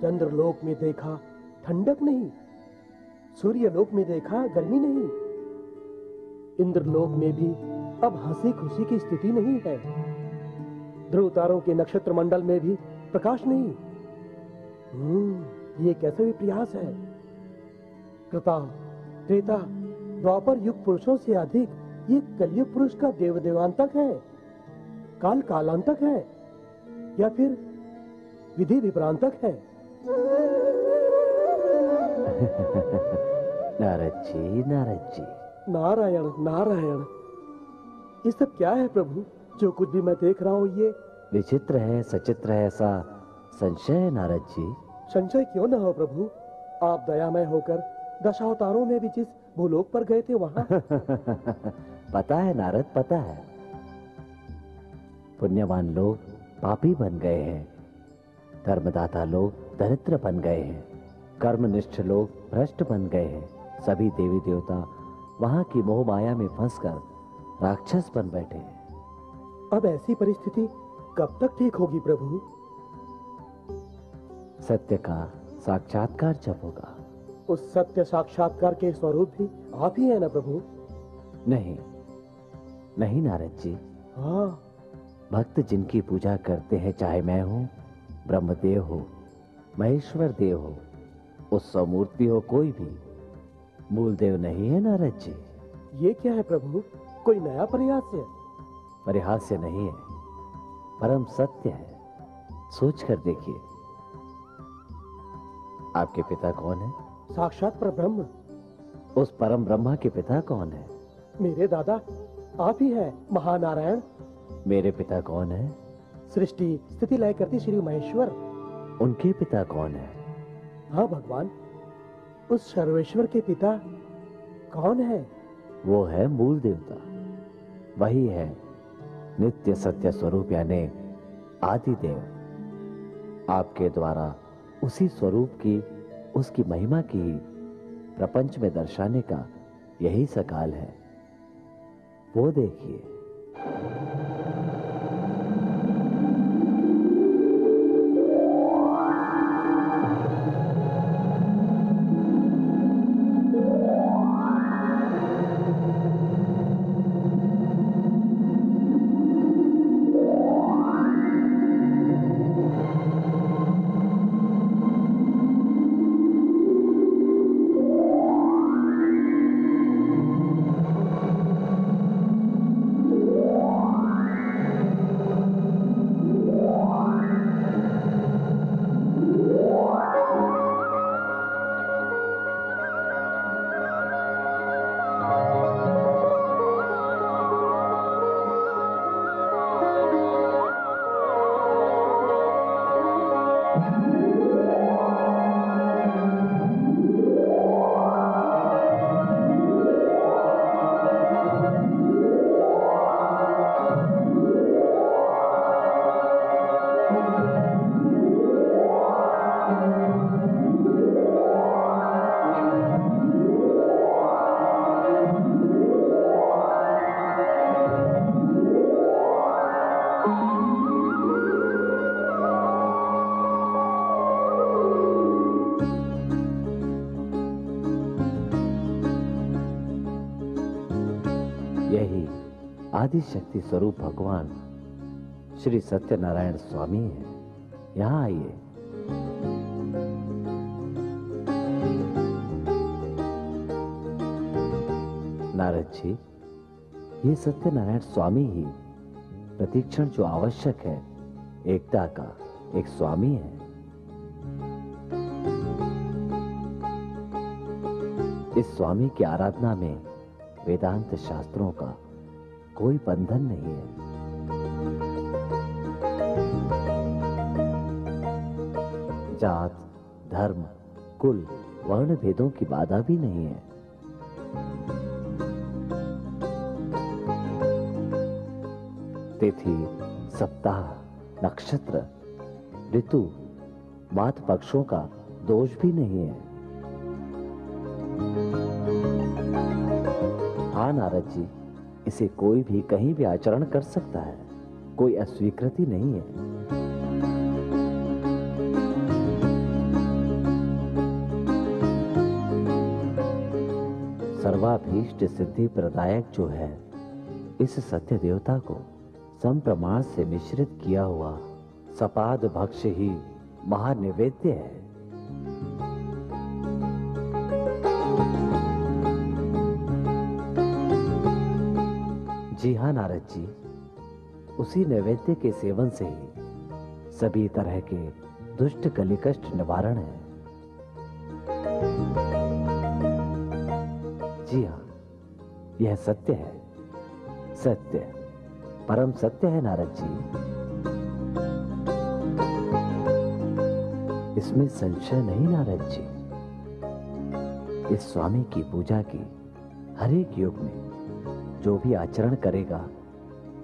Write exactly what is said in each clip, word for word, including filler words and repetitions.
चंद्रलोक में देखा ठंडक नहीं, सूर्यलोक में देखा गर्मी नहीं, इंद्रलोक में भी अब हंसी खुशी की स्थिति नहीं है, ध्रुव तारों के नक्षत्र मंडल में भी प्रकाश नहीं। हम्म, ये कैसे भी प्रयास है। कृता, त्रेता, द्वापर युग पुरुषों से अधिक ये कलयुग पुरुष का देवदेवांतक है, काल कालांतक है, या फिर विधि विभ्रांतक है। नारद जी, नारद जी, नारायण नारायण। ये सब क्या है प्रभु? जो कुछ भी मैं देख रहा हूँ ये विचित्र है, सचित्र है, ऐसा संशय है नारद जी। संशय क्यों ना हो प्रभु, आप दयामय होकर दशावतारों में भी जिस भूलोक पर गए थे वहाँ। पता है नारद, पता है, पुण्यवान लोग पापी बन गए हैं, धर्मदाता लोग दरिद्र बन गए हैं, कर्मनिष्ठ लोग भ्रष्ट बन गए हैं, सभी देवी देवता वहाँ की मोह माया में फंसकर राक्षस बन बैठे हैं। अब ऐसी परिस्थिति कब तक ठीक होगी प्रभु? सत्य का साक्षात्कार जब होगा। उस सत्य साक्षात्कार के स्वरूप भी आप ही है ना प्रभु? नहीं नहीं नारद जी। हाँ, भक्त जिनकी पूजा करते हैं, चाहे मैं हूँ, ब्रह्मदेव हो, महेश्वर देव हो, उस स्वमूर्ति हो, कोई भी मूल देव नहीं है नारद जी। ये क्या है प्रभु, कोई नया प्रयास है? परिहास नहीं है, परम सत्य है। सोच कर देखिए, आपके पिता कौन है? साक्षात परब्रह्म। उस परम ब्रह्मा के पिता कौन है? मेरे दादा आप ही है महानारायण। मेरे पिता कौन है? सृष्टि स्थिति लय करती श्री महेश्वर। उनके पिता कौन है? हाँ भगवान, उस सर्वेश्वर के पिता कौन है? वो है मूल देवता, वही है नित्य सत्य स्वरूप यानी आदिदेव। आपके द्वारा उसी स्वरूप की, उसकी महिमा की प्रपंच में दर्शाने का यही सकाल है। वो देखिए। शक्ति स्वरूप भगवान श्री सत्यनारायण स्वामी है। यहाँ आइए। नारद जी, ये सत्यनारायण स्वामी ही प्रतीक्षण जो आवश्यक है, एकता का एक स्वामी है। इस स्वामी की आराधना में वेदांत शास्त्रों का कोई बंधन नहीं है। जात, धर्म, कुल, वर्ण भेदों की बाधा भी नहीं है। तिथि, सप्ताह, नक्षत्र, ऋतु, मात पक्षों का दोष भी नहीं है। हाँ नारद जी, इसे कोई भी कहीं भी आचरण कर सकता है, कोई अस्वीकृति नहीं है। सर्वाभीष्ट सिद्धि प्रदायक जो है, इस सत्य देवता को संप्रमाण से मिश्रित किया हुआ सपाद भक्ष्य ही महानिवेद्य है। जी हाँ नारद जी, उसी नैवेद्य के सेवन से ही सभी तरह के दुष्ट कलिकष्ट निवारण है। जी हाँ, यह सत्य है, सत्य परम सत्य है नारद जी, इसमें संशय नहीं नारद जी। इस स्वामी की पूजा की हर एक युग में जो भी आचरण करेगा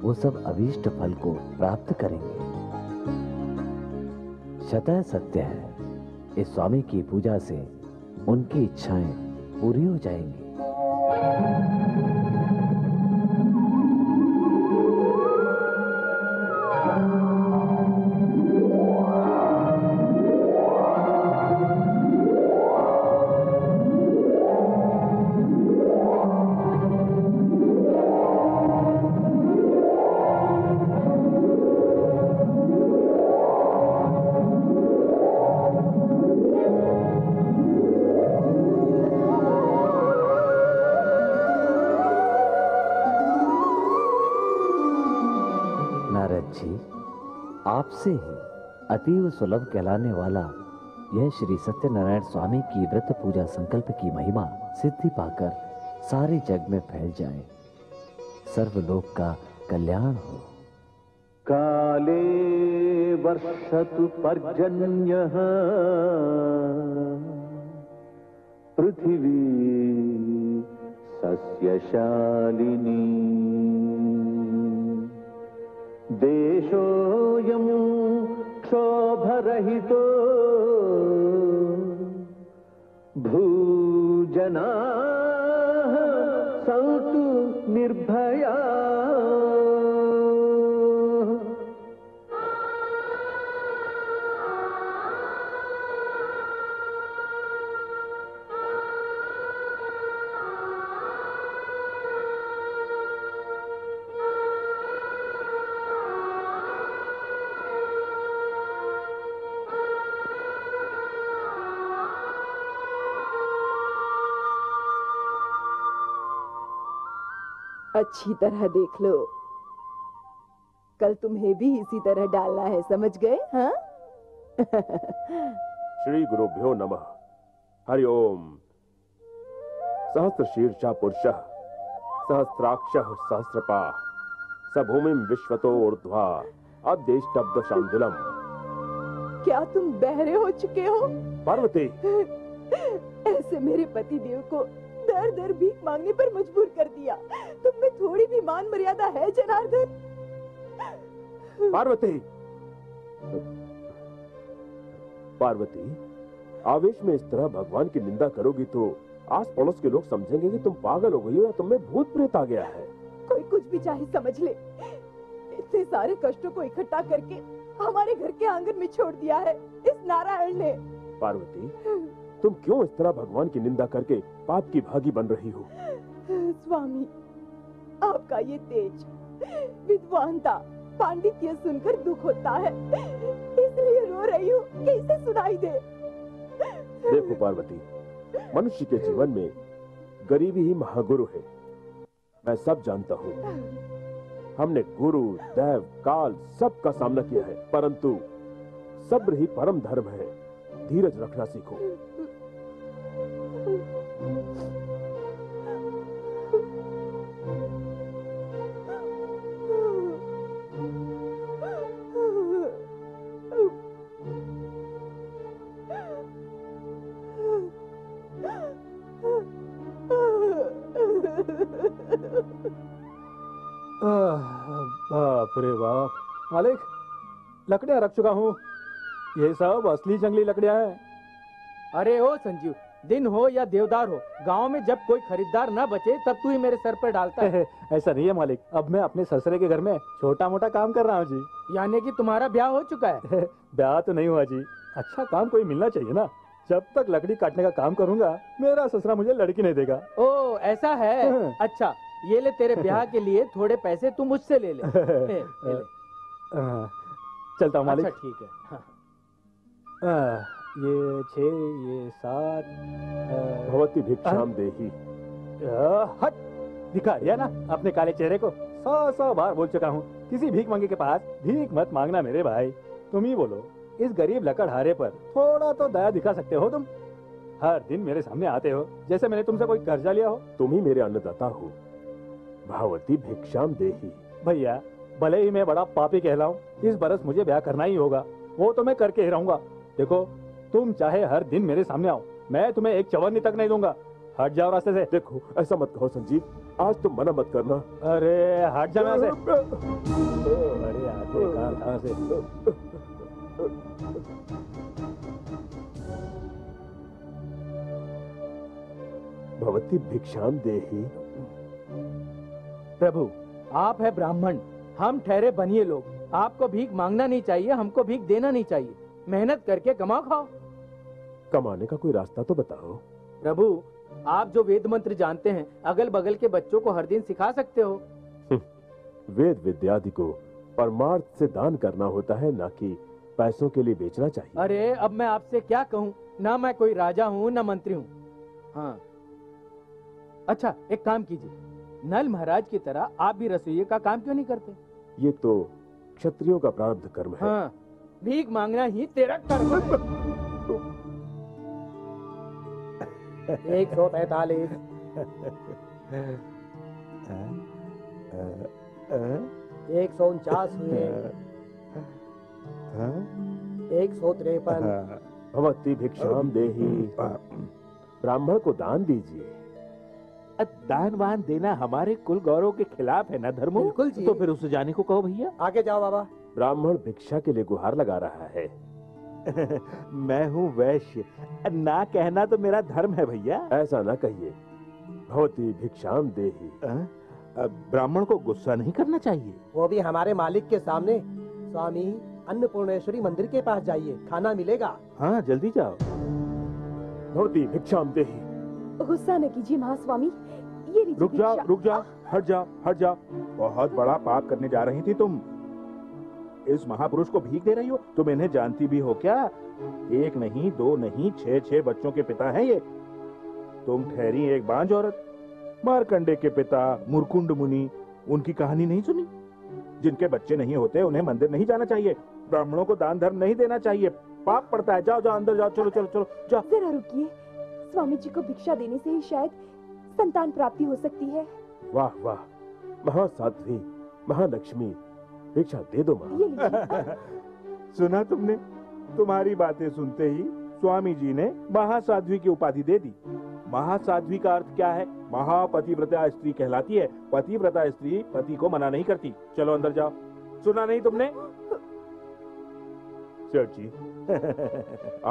वो सब अभीष्ट फल को प्राप्त करेंगे। शतः सत्य है, इस स्वामी की पूजा से उनकी इच्छाएं पूरी हो जाएंगी। आपसे ही अतीव सुलभ कहलाने वाला यह श्री सत्यनारायण स्वामी की व्रत पूजा संकल्प की महिमा सिद्धि पाकर सारे जग में फैल जाए, सर्वलोक का कल्याण हो। काले वर्षतु पर्जन्यः पृथ्वी सस्यशालिनी देशोऽयं क्षोभरहितो भूजनाः सन्तु निर्भयाः। अच्छी तरह देख लो, कल तुम्हें भी इसी तरह डालना है, समझ गए? हाँ? श्री गुरुभ्यो नमः। हरि ओम। सहस्र शीर्षा पुरुषः सहस्राक्षः सहस्रपाः सभूमिं विश्वतो ऊर्ध्वा अद्येष्टब्द शांतिलम्। क्या तुम बहरे हो चुके हो पार्वती? ऐसे मेरे पति देव को दर दर भीख मांगने पर मजबूर कर दिया। तुम में थोड़ी भी मान मर्यादा है जनार्दन। पार्वती, पार्वती, आवेश में इस तरह भगवान की निंदा करोगी तो आस पड़ोस के लोग समझेंगे कि तुम पागल हो गई हो या तुम में भूत प्रेत आ गया है। कोई कुछ भी चाहे समझ ले, इतने सारे कष्टों को इकट्ठा करके हमारे घर के आंगन में छोड़ दिया है इस नारायण ने। पार्वती, तुम क्यों इस तरह भगवान की निंदा करके पाप की भागी बन रही हो? स्वामी, आपका ये तेज, विद्वानता, पांडित्य सुनकर दुख होता है, इसलिए रो रही हूँ कि इसे सुनाई दे। देखो पार्वती, मनुष्य के जीवन में गरीबी ही महागुरु है। मैं सब जानता हूँ, हमने गुरु, दैव, काल सब का सामना किया है, परंतु सब्र ही परम धर्म है। धीरज रखना सीखो। बाप रे बाप, मालिक, लकड़ियां रख चुका हूँ, ये सब असली जंगली लकड़ियां हैं। अरे ओ संजीव, दिन हो या देवदार हो, गांव में जब कोई खरीदार ना बचे तब तू ही मेरे सर पर डालता है। ऐसा नहीं है मालिक, अब मैं अपने ससुरे के घर में छोटा मोटा काम कर रहा हूँ जी। यानी कि तुम्हारा ब्याह हो चुका है? ब्याह तो नहीं हुआ जी, अच्छा काम कोई मिलना चाहिए ना। जब तक लकड़ी काटने का काम करूँगा मेरा ससुरा मुझे लड़की नहीं देगा। ओ ऐसा है, अच्छा ये ले तेरे ब्याह के लिए थोड़े पैसे, तुम मुझसे ले ले। चलता हूँ मालिक। ठीक है, ये छः ये सात भगवती भिक्षाम देही। हट दिखा दिया ना अपने काले चेहरे को, सौ सौ बार बोल चुका हूँ किसी भीख मांगे के पास भीख मत मांगना मेरे भाई। तुम ही बोलो इस गरीब लकड़हारे पर थोड़ा तो दया दिखा सकते हो। तुम हर दिन मेरे सामने आते हो जैसे मैंने तुमसे कोई कर्जा लिया हो। तुम ही मेरे अन्नदाता हो, भगवती भिक्षाम देही। भैया भले ही मैं बड़ा पापी कहलाऊं, इस बरस मुझे ब्याह करना ही होगा, वो तो मैं करके ही रहूंगा। देखो तुम चाहे हर दिन मेरे सामने आओ, मैं तुम्हें एक चवन्नी तक नहीं दूंगा। हट जाओ रास्ते से। देखो ऐसा मत कहो संजीव, आज तुम मना मत करना। अरे हट जाओ यहाँ से। अरे आते कार कहाँ से। भगवती भिक्षाम देही। प्रभु आप है ब्राह्मण, हम ठहरे बनिए लोग। आपको भीख मांगना नहीं चाहिए, हमको भीख देना नहीं चाहिए। मेहनत करके कमाओ खाओ। कमाने का कोई रास्ता तो बताओ। प्रभु आप जो वेद मंत्र जानते हैं, अगल बगल के बच्चों को हर दिन सिखा सकते हो। वेद विद्यादि को परमार्थ से दान करना होता है, ना कि पैसों के लिए बेचना चाहिए। अरे अब मैं आपसे क्या कहूँ, ना मैं कोई राजा हूँ ना मंत्री हूँ। हाँ अच्छा एक काम कीजिए, नल महाराज की तरह आप भी रसोई का काम क्यों नहीं करते? ये तो क्षत्रियो का प्रारब्ध कर्म है। हाँ। भीख मांगना ही तेरा कर्म है। एक सौ पैतालीस। एक सौ उनचास हुए। एक सौ तिरपन। भगवती भिक्षाम देही। ब्राह्मण को दान दीजिए। दान वान देना हमारे कुल गौरव के खिलाफ है ना धर्मो। बिल्कुल जी। तो फिर उसे जाने को कहो भैया। आगे जाओ बाबा। ब्राह्मण भिक्षा के लिए गुहार लगा रहा है। मैं हूँ वैश्य, ना कहना तो मेरा धर्म है भैया। ऐसा ना कहिए। भवती भिक्षाम देही। ब्राह्मण को गुस्सा नहीं करना चाहिए, वो भी हमारे मालिक के सामने। स्वामी अन्नपूर्णेश्वरी मंदिर के पास जाइए, खाना मिलेगा। हाँ जल्दी जाओ। भवती भिक्षाम देही। गुस्सा न कीजिए महास्वामी। ये रुक जाओ रुक जाओ, हट जाओ हट जाओ। बहुत बड़ा पाप करने जा रही थी तुम, इस महापुरुष को भीख दे रही हो। तुम इन्हें जानती भी हो क्या? एक नहीं दो नहीं, छह छह बच्चों के पिता हैं ये। तुम ठहरी एक बांझ औरत। मारकंडे के पिता मुरकुंड मुनि, उनकी कहानी नहीं सुनी? जिनके बच्चे नहीं होते उन्हें मंदिर नहीं जाना चाहिए, ब्राह्मणों को दान धर्म नहीं देना चाहिए, पाप पड़ता है। जाओ जाओ अंदर जाओ। चलो चलो चलो जाओ। जरा रुकिए, स्वामी जी को भिक्षा देने से ही शायद संतान प्राप्ति हो सकती है। वाह वाह, महासाध्वी महालक्ष्मी, भिक्षा दे दो माँ। सुना तुमने, तुम्हारी बातें सुनते ही स्वामी जी ने महासाध्वी की उपाधि दे दी। महासाध्वी का अर्थ क्या है? महापतिव्रता स्त्री कहलाती है। पतिव्रता स्त्री पति को मना नहीं करती। चलो अंदर जाओ। सुना नहीं तुमने? सर जी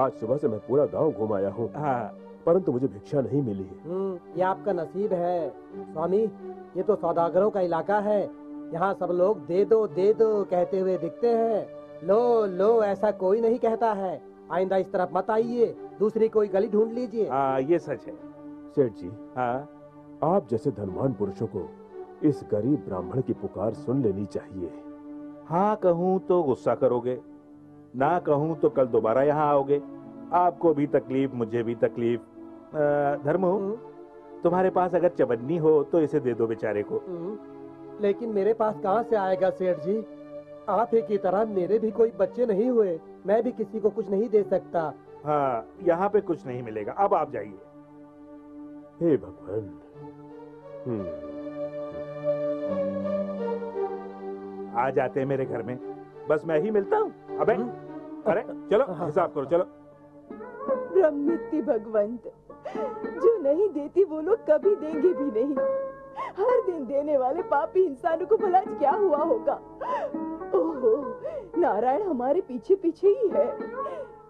आज सुबह से मैं पूरा गांव घुमाया हूँ, परंतु मुझे भिक्षा नहीं मिली है। ये आपका नसीब है स्वामी, ये तो सौदागरों का इलाका है, यहाँ सब लोग दे दो दे दो कहते हुए दिखते हैं। लो लो ऐसा कोई नहीं कहता है। आइंदा इस तरफ मत आइए, दूसरी कोई गली ढूंढ लीजिए। हाँ ये सच है सेठ जी। हाँ आप जैसे धनवान पुरुषों को इस गरीब ब्राह्मण की पुकार सुन लेनी चाहिए। हाँ कहूँ तो गुस्सा करोगे, ना कहूँ तो कल दोबारा यहाँ आओगे। आपको भी तकलीफ मुझे भी तकलीफ। धर्म हो तुम्हारे पास अगर चवन्नी हो तो इसे दे दो बेचारे को। लेकिन मेरे पास कहाँ से आएगा सेठ जी? आप ही की तरह मेरे भी कोई बच्चे नहीं हुए, मैं भी किसी को कुछ नहीं दे सकता। हाँ यहाँ पे कुछ नहीं मिलेगा, अब आप जाइए। हे भगवान। हम्म। आ जाते हैं मेरे घर में, बस मैं ही मिलता हूँ। अबे अरे चलो हिसाब करो चलो। ब्रह्मिति भगवंत, जो नहीं देती वो लोग कभी देंगे भी नहीं। हर दिन देने वाले पापी इंसानों को भला क्या हुआ होगा। ओहो, नारायण हमारे पीछे पीछे ही है।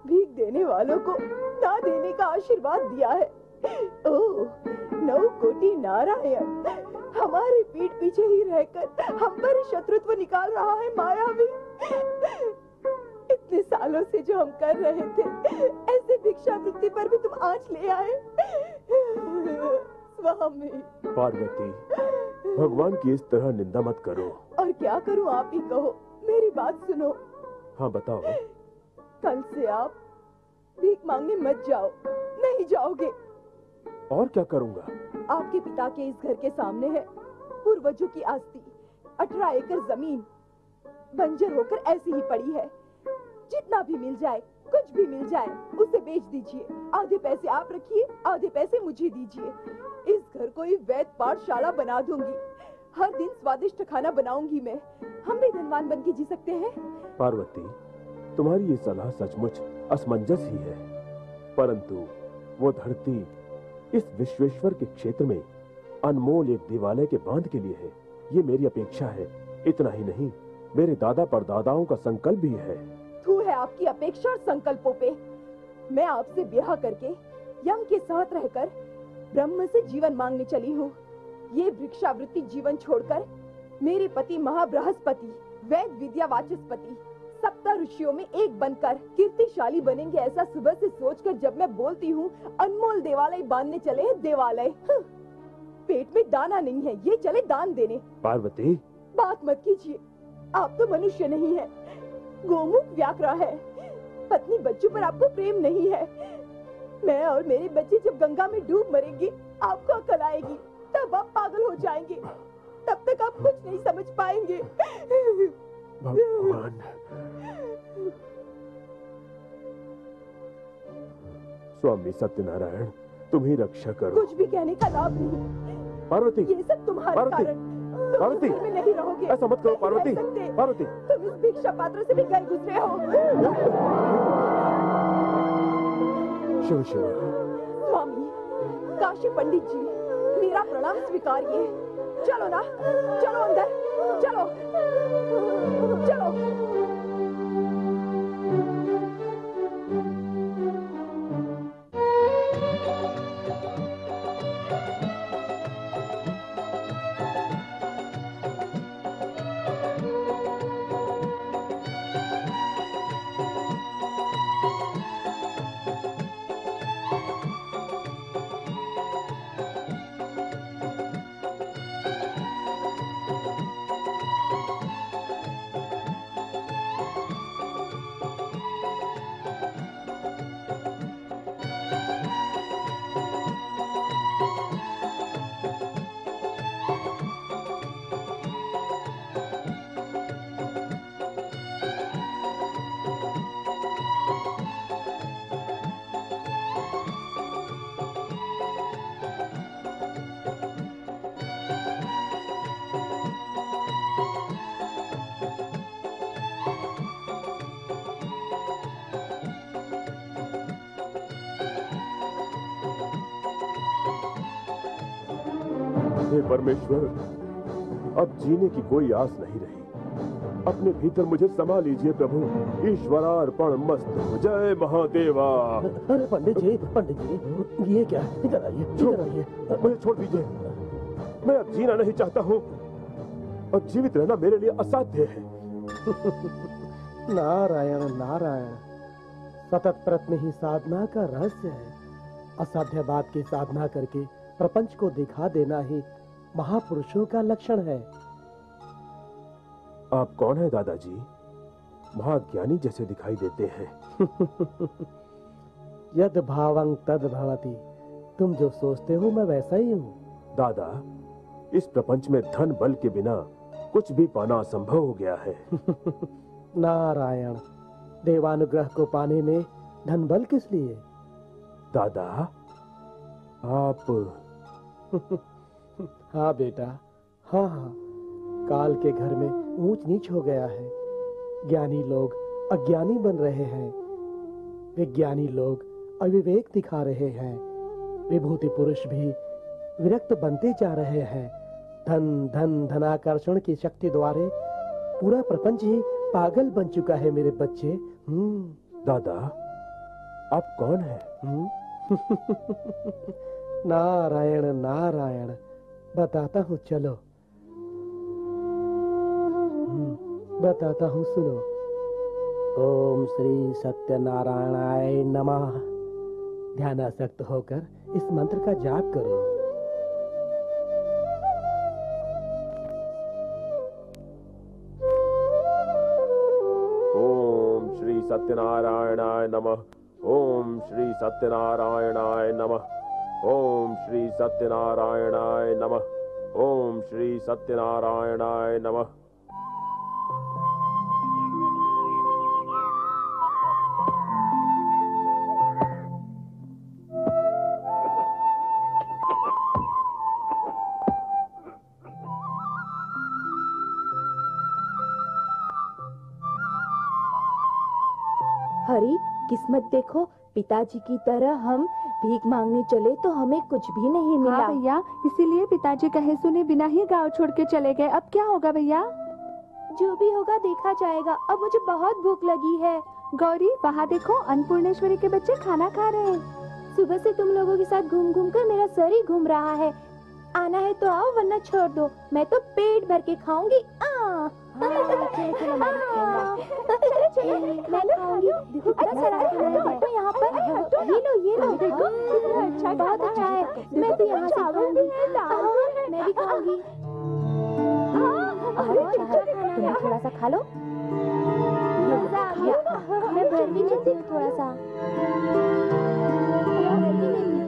भीख देने वालों को संतान देने का आशीर्वाद दिया है। ओह नवकोटि नारायण हमारे पीठ पीछे ही रहकर हम पर शत्रुत्व निकाल रहा है। मायावी, इतने सालों से जो हम कर रहे थे ऐसे भिक्षावृत्ति पर भी तुम आंच ले आए। स्वामी पार्वती, भगवान की इस तरह निंदा मत करो। और क्या करूं, आप ही कहो, मेरी बात सुनो। हाँ बताओ। कल से आप भीख मांगने मत जाओ। नहीं जाओगे? और क्या करूंगा? आपके पिता के इस घर के सामने है पूर्वजों की आस्ती, अठारह एकड़ जमीन बंजर होकर ऐसी ही पड़ी है। जितना भी मिल जाए, कुछ भी मिल जाए, उसे बेच दीजिए। आधे पैसे आप रखिए, आधे पैसे मुझे दीजिए। इस घर को वैद्य पाठशाला बना दूंगी। हर दिन स्वादिष्ट खाना बनाऊंगी मैं। हम भी धनवान बन के जी सकते हैं। पार्वती, तुम्हारी ये सलाह सचमुच असमंजस ही है, परंतु वो धरती इस विश्वेश्वर के क्षेत्र में अनमोल एक देवालय के बांध के लिए है, ये मेरी अपेक्षा है। इतना ही नहीं, मेरे दादा परदादाओं का संकल्प भी है। तू है आपकी अपेक्षा और संकल्पों पे। मैं आपसे ब्याह करके यम के साथ रहकर ब्रह्म से जीवन मांगने चली हूँ। ये भिक्षावृत्ति जीवन छोड़कर मेरे पति महाबृहस्पति वैद विद्या वाचस्पति सप्ताह ऋषियों में एक बनकर कीर्तिशाली बनेंगे, ऐसा सुबह से सोचकर जब मैं बोलती हूँ अनमोल देवालय बांधने चले हैं। देवालय, पेट में दाना नहीं है, ये चले दान देने। पार्वती, बात मत कीजिए, आप तो मनुष्य नहीं है, गोमुख व्याकरा है। पत्नी बच्चों पर आपको प्रेम नहीं है। मैं और मेरे बच्चे जब गंगा में डूब मरेंगे, आपको अकल आएगी, तब आप पागल हो जाएंगे। तब तक आप कुछ नहीं समझ पाएंगे। भगवान, स्वामी सत्यनारायण, तुम ही रक्षा करो। कुछ भी कहने का लाभ नहीं। पार्वती, ये सब तुम्हारे पार्वती, कारण। तुम पार्वती में नहीं रहोगे। ऐसा मत करो पार्वती। पार्वती, तुम इस भिक्षा पात्र से भी गए गुजरे हो। शिव शिव। स्वामी काशी पंडित जी, मेरा प्रणाम स्वीकारिए। चलो ना, चलो अंदर, चलो चलो। परमेश्वर, अब जीने की कोई आस नहीं रही। अपने भीतर मुझे समा लीजिए प्रभु। ईश्वरार्पण मस्तु। जय महादेवा। अरे पंडित जी, पंडित जी, ये क्या? इधर आइए, इधर आइए। मुझे छोड़ दीजिए, मैं अब जीना नहीं चाहता हूँ। अब जीवित रहना मेरे लिए असाध्य है। नारायण नारायण, सतत प्रयत्न ही साधना का रहस्य है। असाध्यवाद की साधना करके प्रपंच को दिखा देना ही महापुरुषों का लक्षण है। आप कौन है दादाजी? महाज्ञानी जैसे दिखाई देते हैं। यद भावं तद भवति। तुम जो सोचते हो मैं वैसा ही हूँ। दादा, इस प्रपंच में धन बल के बिना कुछ भी पाना असंभव हो गया है। नारायण, देवानुग्रह को पाने में धन बल किस लिए? दादा आप। हाँ बेटा, हाँ हाँ, काल के घर में ऊंच नीच हो गया है। ज्ञानी लोग अज्ञानी बन रहे हैं, विज्ञानी लोग अविवेक दिखा रहे हैं, विभूति पुरुष भी विरक्त बनते जा रहे हैं। धन धन धनाकर्षण की शक्ति द्वारे पूरा प्रपंच ही पागल बन चुका है मेरे बच्चे। हम्म। दादा, आप कौन है? नारायण नारायण, बताता हूँ, चलो बताता हूँ, सुनो। ओम श्री सत्यनारायणाय नमः। ध्यानासक्त होकर इस मंत्र का जाप करो। ओम श्री सत्यनारायणाय नमः। ओम श्री सत्यनारायणाय नमः। ओम श्री सत्यनारायणाय नमः। ओम श्री सत्यनारायणाय नमः। हरी, किस्मत देखो, पिताजी की तरह हम भीख मांगने चले तो हमें कुछ भी नहीं मिला। हाँ भैया, इसीलिए पिताजी कहे सुने बिना ही गांव छोड़ के चले गए। अब क्या होगा भैया? जो भी होगा देखा जाएगा। अब मुझे बहुत भूख लगी है। गौरी, वहाँ देखो, अन्नपूर्णेश्वरी के बच्चे खाना खा रहे हैं। सुबह से तुम लोगों के साथ घूम घूम कर मेरा सर ही घूम रहा है। आना है तो आओ, वरना छोड़ दो। मैं तो पेट भर के खाऊंगी। थोड़ा सा खा लो, थोड़ा सा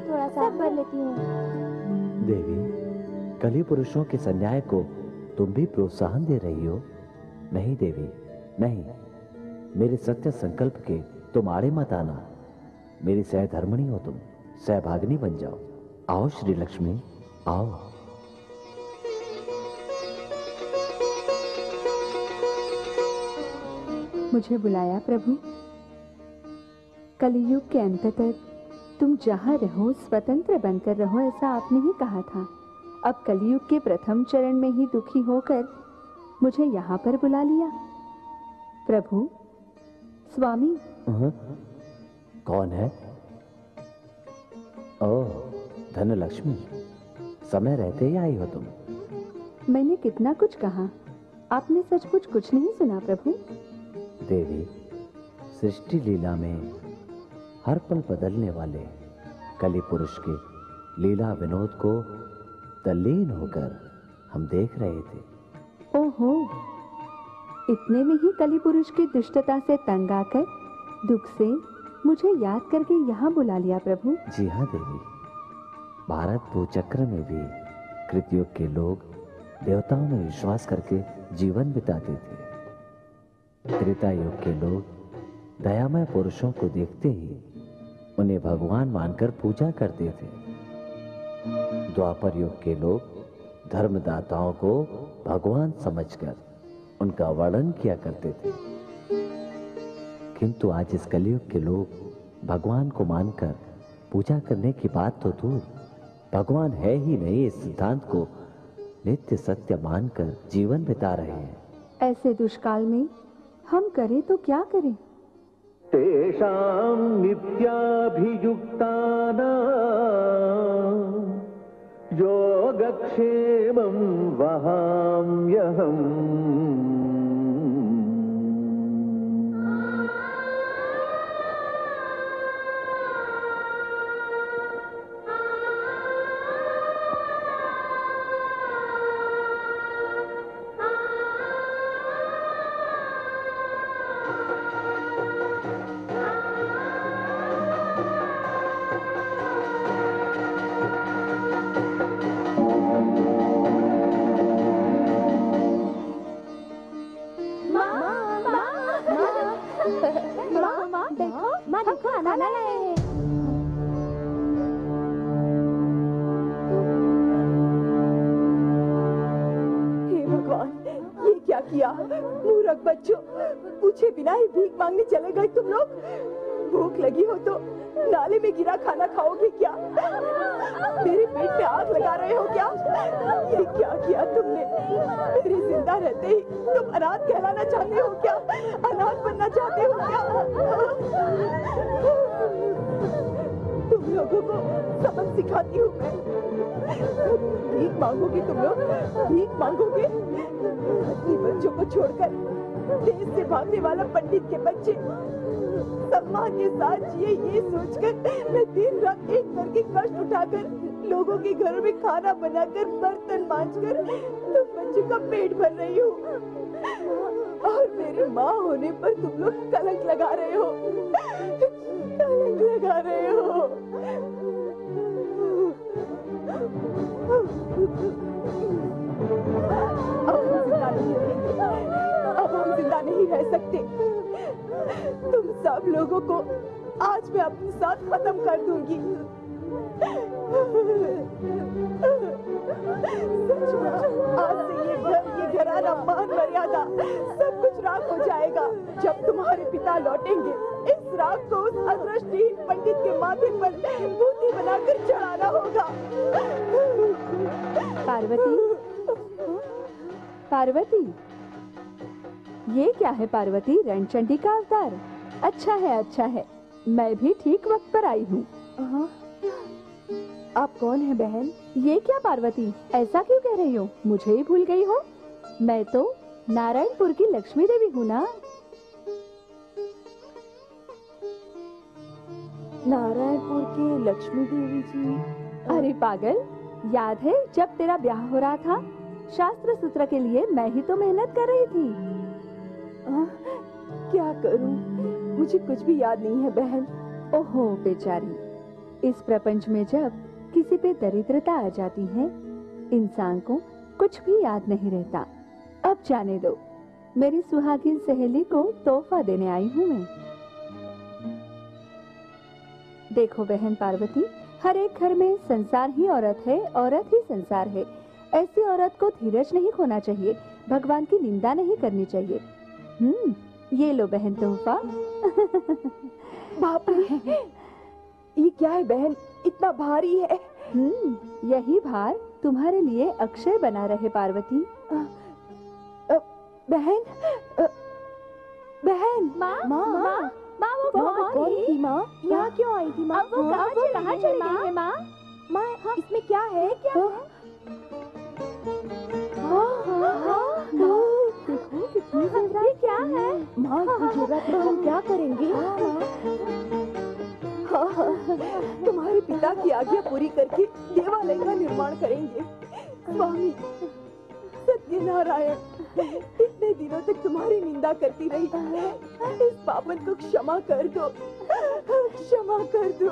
थोड़ा सा भर लेती हूँ। देवी, कली पुरुषों के संन्याय को तुम भी प्रोत्साहन दे रही हो। नहीं देवी, नहीं, मेरे सत्य संकल्प के तुम आड़े मत आना। मेरी सहधर्मिणी हो तुम, सहभागिनी बन जाओ। आओ श्री लक्ष्मी, आओ। मुझे बुलाया प्रभु। कलियुग के अंत तक तुम जहाँ रहो स्वतंत्र बनकर रहो, ऐसा आपने ही कहा था। अब कलयुग के प्रथम चरण में ही दुखी होकर मुझे यहाँ पर बुला लिया प्रभु। स्वामी। कौन है? ओह, धनलक्ष्मी, समय रहते ही आई हो तुम। मैंने कितना कुछ कहा, आपने सचमुच कुछ नहीं सुना प्रभु। देवी, सृष्टि लीला में हर पल बदलने वाले कली पुरुष के लीला विनोद को तल्लीन होकर हम देख रहे थे। ओहो, इतने में ही कली पुरुष की दुष्टता से तंग आकर दुख से मुझे याद करके यहाँ बुला लिया प्रभु। जी हाँ देवी, भारत भूचक्र में भी कृतयुग के लोग देवताओं में विश्वास करके जीवन बिताते थे। त्रेता युग के लोग दयामय पुरुषों को देखते ही उन्हें भगवान मानकर पूजा करते थे। द्वापर युग के लोग धर्मदाताओं को भगवान समझकर उनका वर्णन किया करते थे। किंतु आज इस कलियुग के लोग भगवान को मानकर पूजा करने की बात तो दूर, भगवान है ही नहीं इस सिद्धांत को नित्य सत्य मानकर जीवन बिता रहे हैं। ऐसे दुष्काल में हम करें तो क्या करें? तेषां नित्याभियुक्तानां योगक्षेमं वहाम्यहम्। पूछे बिना ही भीख मांगने चले गए तुम लोग। भूख लगी हो तो नाले में गिरा खाना खाओगे क्या? मेरे पेट में आग लगा रहे हो क्या? ये क्या किया तुमने? मेरे जिंदा रहते ही तुम अनाथ कहलाना चाहते हो क्या? अनाथ बनना चाहते हो क्या? लोगों को सबक सिखाती हूँ मैं। भीख मांगोगे तुम लोग, भीख मांगोगे। अपने बच्चों को छोड़कर देश से भागने वाला पंडित के बच्चे सम्मान के साथ जिए, ये सोचकर मैं दिन रात एक करके कष्ट उठाकर लोगों के घरों में खाना बनाकर बर्तन मांजकर तुम बच्चों का पेट भर रही हूँ, और मेरी माँ होने पर तुम लोग कलंक लगा रहे हो, कलंक लगा रहे हो। अब हम जिंदा नहीं रहेंगे, अब हम जिंदा नहीं रह सकते। तुम सब लोगों को आज मैं अपने साथ खत्म कर दूंगी। आज से ये घर, ये घराना, मान मर्यादा सब कुछ राख हो जाएगा। जब तुम्हारे पिता लौटेंगे इस राख को उस अदृष्टहीन पंडित के माथे पर बूंदी बनाकर चढ़ाना होगा। पार्वती, पार्वती, ये क्या है पार्वती? रैनचंडी का अवतार। अच्छा है, अच्छा है, मैं भी ठीक वक्त पर आई हूँ। आप कौन है बहन? ये क्या पार्वती, ऐसा क्यों कह रही हो? मुझे ही भूल गई हो? मैं तो नारायणपुर की लक्ष्मी देवी हूँ ना। नारायणपुर की लक्ष्मी देवी जी? अरे पागल, याद है जब तेरा ब्याह हो रहा था, शास्त्र सूत्र के लिए मैं ही तो मेहनत कर रही थी। आ, क्या करूँ, मुझे कुछ भी याद नहीं है बहन। ओहो बेचारी, इस प्रपंच में जब किसी पे दरिद्रता आ जाती है, इंसान को कुछ भी याद नहीं रहता। अब जाने दो, मेरी सुहागिन सहेली को तोहफा देने आई हूँ मैं। देखो बहन पार्वती, हर एक घर में संसार ही औरत है, औरत ही संसार है। ऐसी औरत को धीरज नहीं खोना चाहिए, भगवान की निंदा नहीं करनी चाहिए। हम्म, ये लो बहन तोहफा। बाप रे, ये क्या है बहन, इतना भारी है। हम्म, यही भार तुम्हारे लिए अक्षय बना रहे पार्वती। आ, आ, बहन, आ, बहन। माँ, माँ, माँ, माँ, वो कौन थी माँ? यहाँ क्यों आई थी माँ? अब वो कहाँ चली कहाँ चली गई है माँ? माँ, इसमें क्या है? क्या है? क्या है माँ? हम क्या करेंगे? तुम्हारे पिता की आज्ञा पूरी करके देवालय का निर्माण करेंगे। स्वामी सत्यनारायण, इतने दिनों तक तुम्हारी निंदा करती रही, इस पापन को क्षमा कर दो, क्षमा कर दो।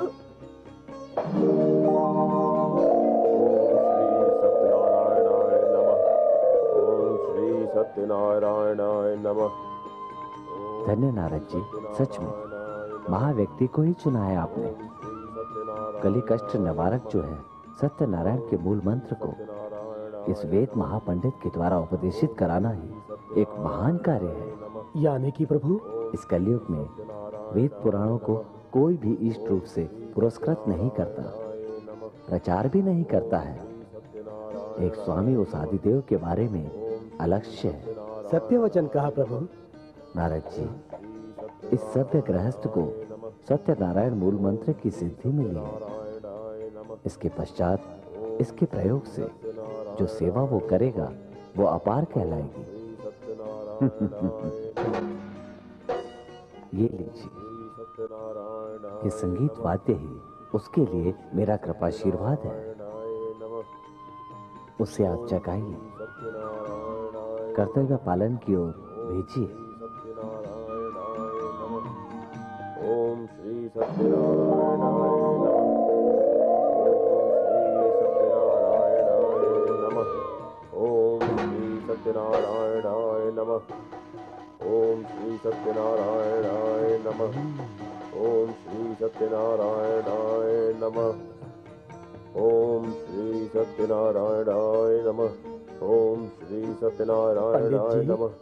ओम श्री सत्यनारायणाय नमः। धन्य नारद जी, सच में महाव्यक्ति को ही चुना है आपने। कली कष्ट निवारक जो है सत्यनारायण के मूल मंत्र को इस वेद महापंडित के द्वारा उपदेशित कराना ही एक महान कार्य है। यानी कि प्रभु, इस कलयुग में वेद पुराणों को कोई भी इष्ट रूप से पुरस्कृत नहीं करता, प्रचार भी नहीं करता है। एक स्वामी उस आदिदेव के बारे में अलक्ष्य है। सत्य वचन कहा प्रभु। नारद जी, इस सभ्य गृहस्थ को सत्यनारायण मूल मंत्र की सिद्धि मिली है। इसके पश्चात इसके प्रयोग से जो सेवा वो करेगा वो अपार कहलाएगी। ये लीजिए, ये संगीत वाद्य ही उसके लिए मेरा कृपाशीर्वाद है। उसे आप जगाइए, कर्तव्य पालन की ओर भेजिए। ओम श्री सत्यनारायणाय नमः। ओम श्री सत्यनारायणाय नमः। ओम श्री सत्यनारायणाय नमः। ओम श्री सत्यनारायणाय नमः। ओम श्री सत्यनारायणाय नमः। ओम श्री सत्यनारायणाय नमः।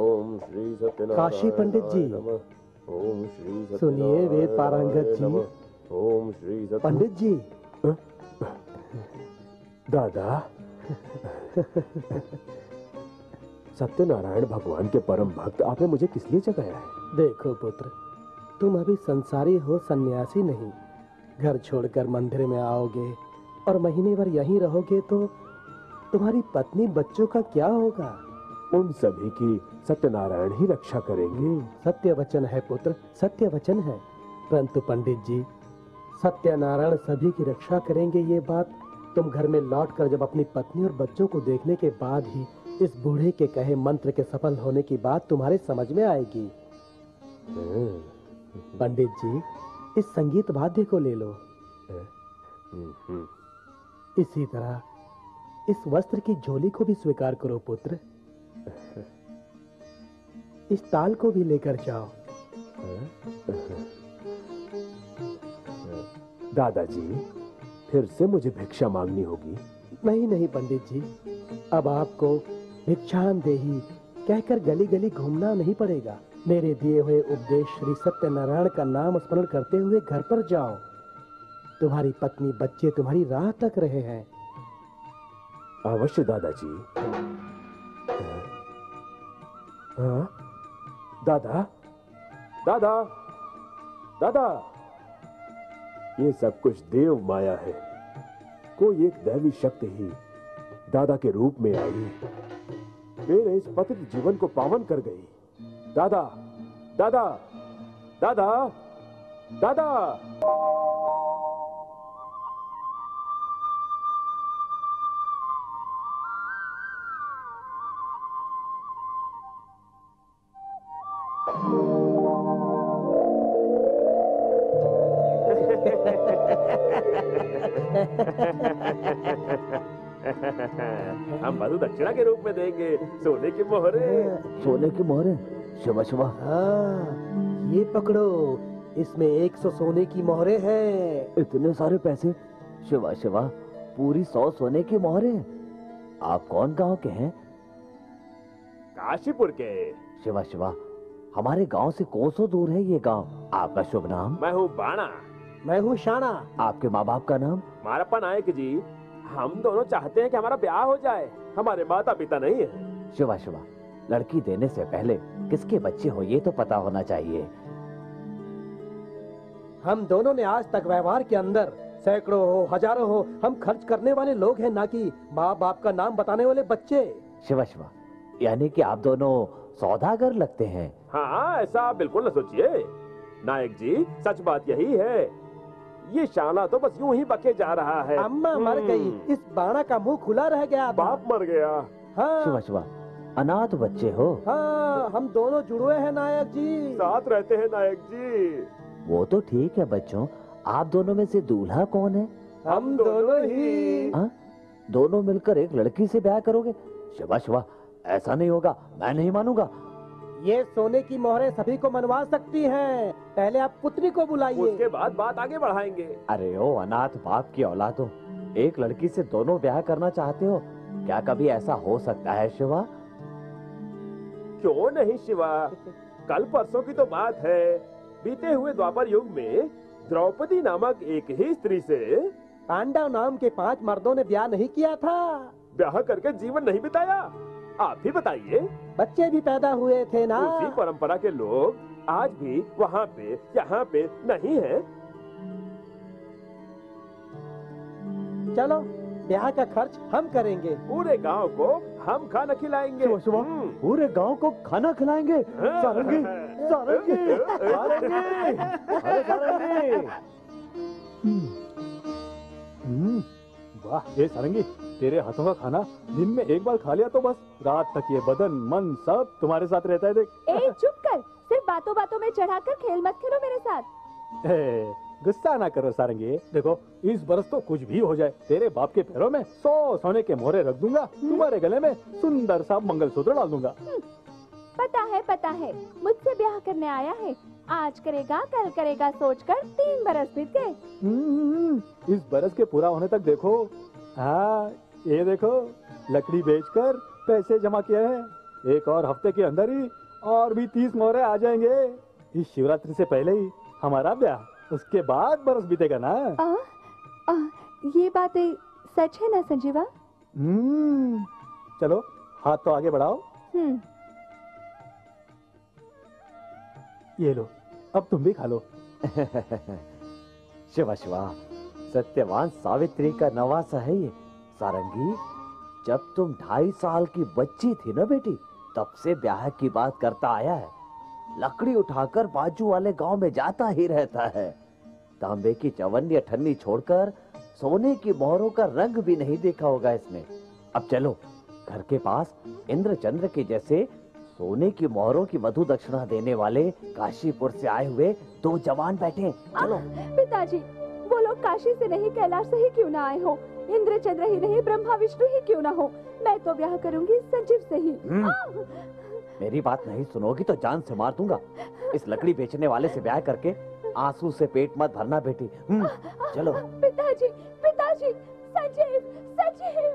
ओम श्री सत्यनारायण। काशी पंडित जी, सुनिए वेद पारंगत जी। ओम श्री पंडित जी। दादा, सत्यनारायण भगवान के परम भक्त, आपने मुझे किस लिए जगाया है? देखो पुत्र, तुम अभी संसारी हो, सन्यासी नहीं। घर छोड़कर मंदिर में आओगे और महीने भर यहीं रहोगे तो तुम्हारी पत्नी बच्चों का क्या होगा? उन सभी की सत्यनारायण ही रक्षा करेंगे। सत्य वचन है पुत्र, सत्य वचन है। परंतु पंडित जी, सत्यनारायण सभी की रक्षा करेंगे ये बात तुम घर में लौटकर जब अपनी पत्नी और बच्चों को देखने के बाद ही इस बूढ़े के कहे मंत्र के सफल होने की बात तुम्हारे समझ में आएगी। पंडित जी, इस संगीत वाद्य को ले लो। इसी तरह इस वस्त्र की झोली को भी स्वीकार करो पुत्र। इस ताल को भी लेकर जाओ। दादाजी, फिर से मुझे भिक्षा मांगनी होगी? नहीं नहीं पंडित जी, अब आपको भिक्षांदेही कहकर गली गली घूमना नहीं पड़ेगा। मेरे दिए हुए उपदेश श्री सत्यनारायण का नाम स्मरण करते हुए घर पर जाओ। तुम्हारी पत्नी बच्चे तुम्हारी राह तक रहे हैं। अवश्य दादाजी। हाँ दादा, दादा, दादा, ये सब कुछ देव माया है। कोई एक दैवी शक्ति ही दादा के रूप में आई है, मेरे इस पतित जीवन को पावन कर गई। दादा, दादा, दादा, दादा। हम मधु दक्षिणा के रूप में देंगे, सोने की मोहरे, सोने की मोहरे। शुभ शुभ। हाँ, ये पकड़ो, इसमें एक सौ सोने की मोहरे हैं। इतने सारे पैसे? शिवा शिवा, पूरी सौ सोने की मोहरे। आप कौन गांव के हैं? काशीपुर के। शिवा शिवा, हमारे गांव से कोसों दूर है ये गांव। आपका शुभ नाम? मैं हूँ बाणा। मैं हूँ शाना। आपके माँ बाप का नाम? मारप्पा नायक जी। हम दोनों चाहते हैं कि हमारा ब्याह हो जाए, हमारे माता पिता नहीं है। शिवा शिवा, लड़की देने से पहले किसके बच्चे हो ये तो पता होना चाहिए। हम दोनों ने आज तक व्यवहार के अंदर सैकड़ों हो हजारों हो हम खर्च करने वाले लोग हैं, ना कि माँ बाप का नाम बताने वाले बच्चे। शिवा शिवा, यानी कि आप दोनों सौदागर लगते हैं। हाँ, ऐसा बिल्कुल न सोचिए नायक जी, सच बात यही है। ये शाला तो बस यूं ही बके जा रहा है। अम्मा मर गई, इस बाड़ा का मुंह खुला रह गया, बाप मर गया। हाँ। शिवा शिवा, अनाथ बच्चे हो। हाँ, हम दोनों जुड़े हैं नायक जी, साथ रहते हैं नायक जी। वो तो ठीक है बच्चों, आप दोनों में से दूल्हा कौन है? हम दोनों ही। हाँ, दोनों मिलकर एक लड़की से ब्याह करोगे? शिवा शिवा, ऐसा नहीं होगा, मैं नहीं मानूंगा। ये सोने की मोहरे सभी को मनवा सकती हैं। पहले आप पुत्री को बुलाइए, उसके बाद बात आगे बढ़ाएंगे। अरे ओ अनाथ बाप की औलाद हो, एक लड़की से दोनों ब्याह करना चाहते हो? क्या कभी ऐसा हो सकता है शिवा? क्यों नहीं शिवा, कल परसों की तो बात है। बीते हुए द्वापर युग में द्रौपदी नामक एक ही स्त्री से पांडव नाम के पांच मर्दों ने ब्याह नहीं किया था? ब्याह करके जीवन नहीं बिताया? आप ही बताइए, बच्चे भी पैदा हुए थे ना। उसी परंपरा के लोग आज भी वहाँ पे यहाँ पे नहीं है। चलो, ब्याह का खर्च हम करेंगे। पूरे गांव को हम खाना खिलाएंगे। पूरे गांव को खाना खिलाएंगे। सारंगी, सारंगी, सारंगी। वाह ये सारंगी, तेरे हाथों का खाना दिन में एक बार खा लिया तो बस, रात तक ये बदन मन सब तुम्हारे साथ रहता है। देख। ए, चुप कर, सिर्फ बातों बातों में चढ़ाकर खेल मत खेलो मेरे साथ। ए, गुस्सा ना करो सारंगी, देखो इस बरस तो कुछ भी हो जाए, तेरे बाप के पैरों में सौ सोने के मोहरे रख दूंगा, तुम्हारे गले में सुंदर सा मंगलसूत्र डाल दूंगा। पता है पता है, मुझसे ब्याह करने आया है, आज करेगा कल करेगा सोचकर तीन बरस बीत गए। इस बरस के पूरा होने तक देखो। हाँ ये देखो, लकड़ी बेचकर पैसे जमा किए हैं, एक और हफ्ते के अंदर ही और भी तीस मोहरे आ जाएंगे। इस शिवरात्रि से पहले ही हमारा ब्याह, उसके बाद बरस बीतेगा ना। आ, आ, ये बातें सच है ना संजीवा? हम्म, चलो हाथ तो आगे बढ़ाओ। हम्म, ये लो, अब तुम भी खा लो। शिवा शिवा, सत्यवान सावित्री का नवासा है ये। सारंगी, जब तुम ढाई साल की बच्ची थी ना बेटी, तब से ब्याह की बात करता आया है। लकड़ी उठाकर बाजू वाले गांव में जाता ही रहता है। तांबे की चवन्नी अठन्नी छोड़कर सोने की मोहरों का रंग भी नहीं देखा होगा इसने। अब चलो, घर के पास इंद्रचंद्र के जैसे सोने की मोहरों की वधु दक्षिणा देने वाले काशीपुर से आए हुए दो जवान बैठे। चलो। पिताजी, वो लोग काशी से नहीं कैलाश से ही क्यों ना आए हो? इंद्रचंद्र ही नहीं, ब्रह्मा विष्णु ही क्यों ना हो? मैं तो ब्याह करूंगी संजीव से ही। मेरी बात नहीं सुनोगी तो जान से मार दूंगा। इस लकड़ी बेचने वाले से ब्याह करके आंसू से पेट मत भरना बेटी। चलो। पिताजी, पिताजी, संजीव, संजीव।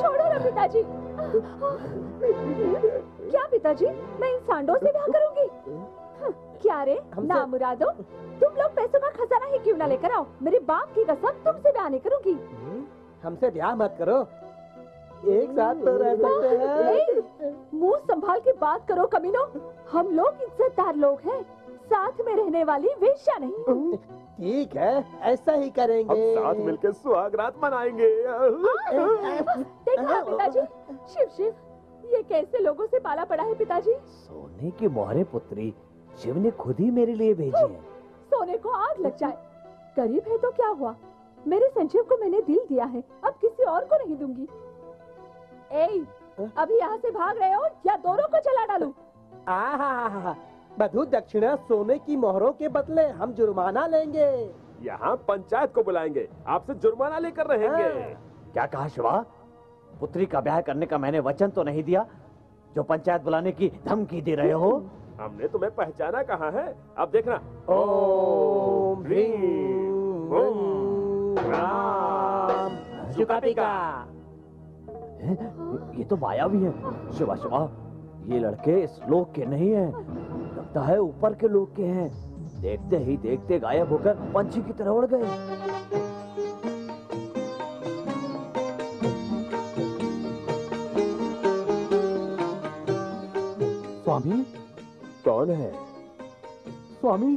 छोड़ो ना पिताजी। क्या पिताजी, मैं इन सांडों से ब्याह करूंगी? क्या रे ना मुरादो, तुम लोग पैसों का खजाना ही क्यों ना लेकर आओ? मेरे बाप की कसम, तुमसे ब्याह नहीं करूंगी। हमसे ब्याह मत करो, एक साथ तो रह सकते हैं। मुंह संभाल के बात करो कमीनों, हम लोग इज्जतदार लोग हैं, साथ में रहने वाली वेश्या नहीं। ठीक है, ऐसा ही करेंगे। हम साथ मिलकर सुहागरात मनाएंगे। देखा पिताजी, शिव शिव, ये कैसे लोगों से पाला पड़ा है पिताजी। सोने की मोहरे पुत्री शिव ने खुद ही मेरे लिए भेजी है। सोने को आग लग जाए, गरीब है तो क्या हुआ। मेरे संजीव को मैंने दिल दिया है, अब किसी और को नहीं दूंगी। ए, अभी यहाँ से भाग रहे हो या दोनों को चला डालूं? आहा, बधू दक्षिणा सोने की मोहरों के बदले हम जुर्माना लेंगे। यहाँ पंचायत को बुलाएंगे, आपसे जुर्माना लेकर रहेंगे। क्या कहा शिवा? पुत्री का ब्याह करने का मैंने वचन तो नहीं दिया, जो पंचायत बुलाने की धमकी दे रहे हो। हमने तुम्हें पहचाना कहाँ है, अब देखना। ओम ह्रीम ओम राम शुकापिका। ये तो मायावी है। शिवा शिवा, ये लड़के इस लोक के नहीं हैं, लगता है ऊपर के लोक के हैं। देखते ही देखते गायब होकर पंछी की तरह उड़ गए। स्वामी, कौन है स्वामी?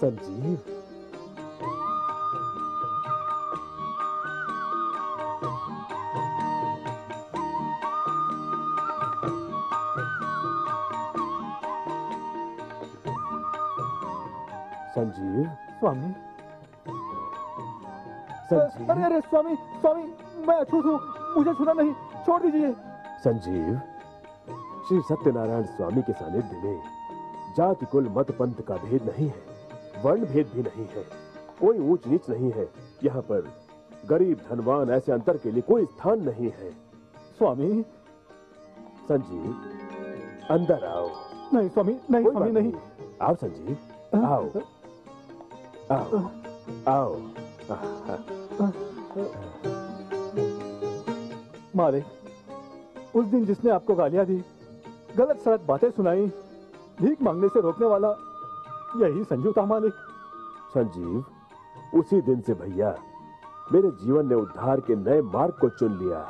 संजीव। संजीव, स्वामी, संजीव। अरे अरे स्वामी, स्वामी, मैं अछूत हूँ, मुझे छूना नहीं, छोड़ दीजिए। संजीव, श्री सत्यनारायण स्वामी के सानिध्य में जाति कुल मत पंथ का भेद नहीं है, वर्ण भेद भी नहीं है, कोई ऊंच नीच नहीं है। यहाँ पर गरीब धनवान ऐसे अंतर के लिए कोई स्थान नहीं है। स्वामी, संजीव, अंदर आओ। नहीं स्वामी, नहीं स्वामी, नहीं। आओ संजीव, आओ आओ आओ। मालिक, उस दिन जिसने आपको गालियां दी, गलत सलत बातें सुनाई, भीख मांगने से रोकने वाला यही संजीव था मालिक। संजीव, उसी दिन से भैया मेरे जीवन ने उद्धार के नए मार्ग को चुन लिया,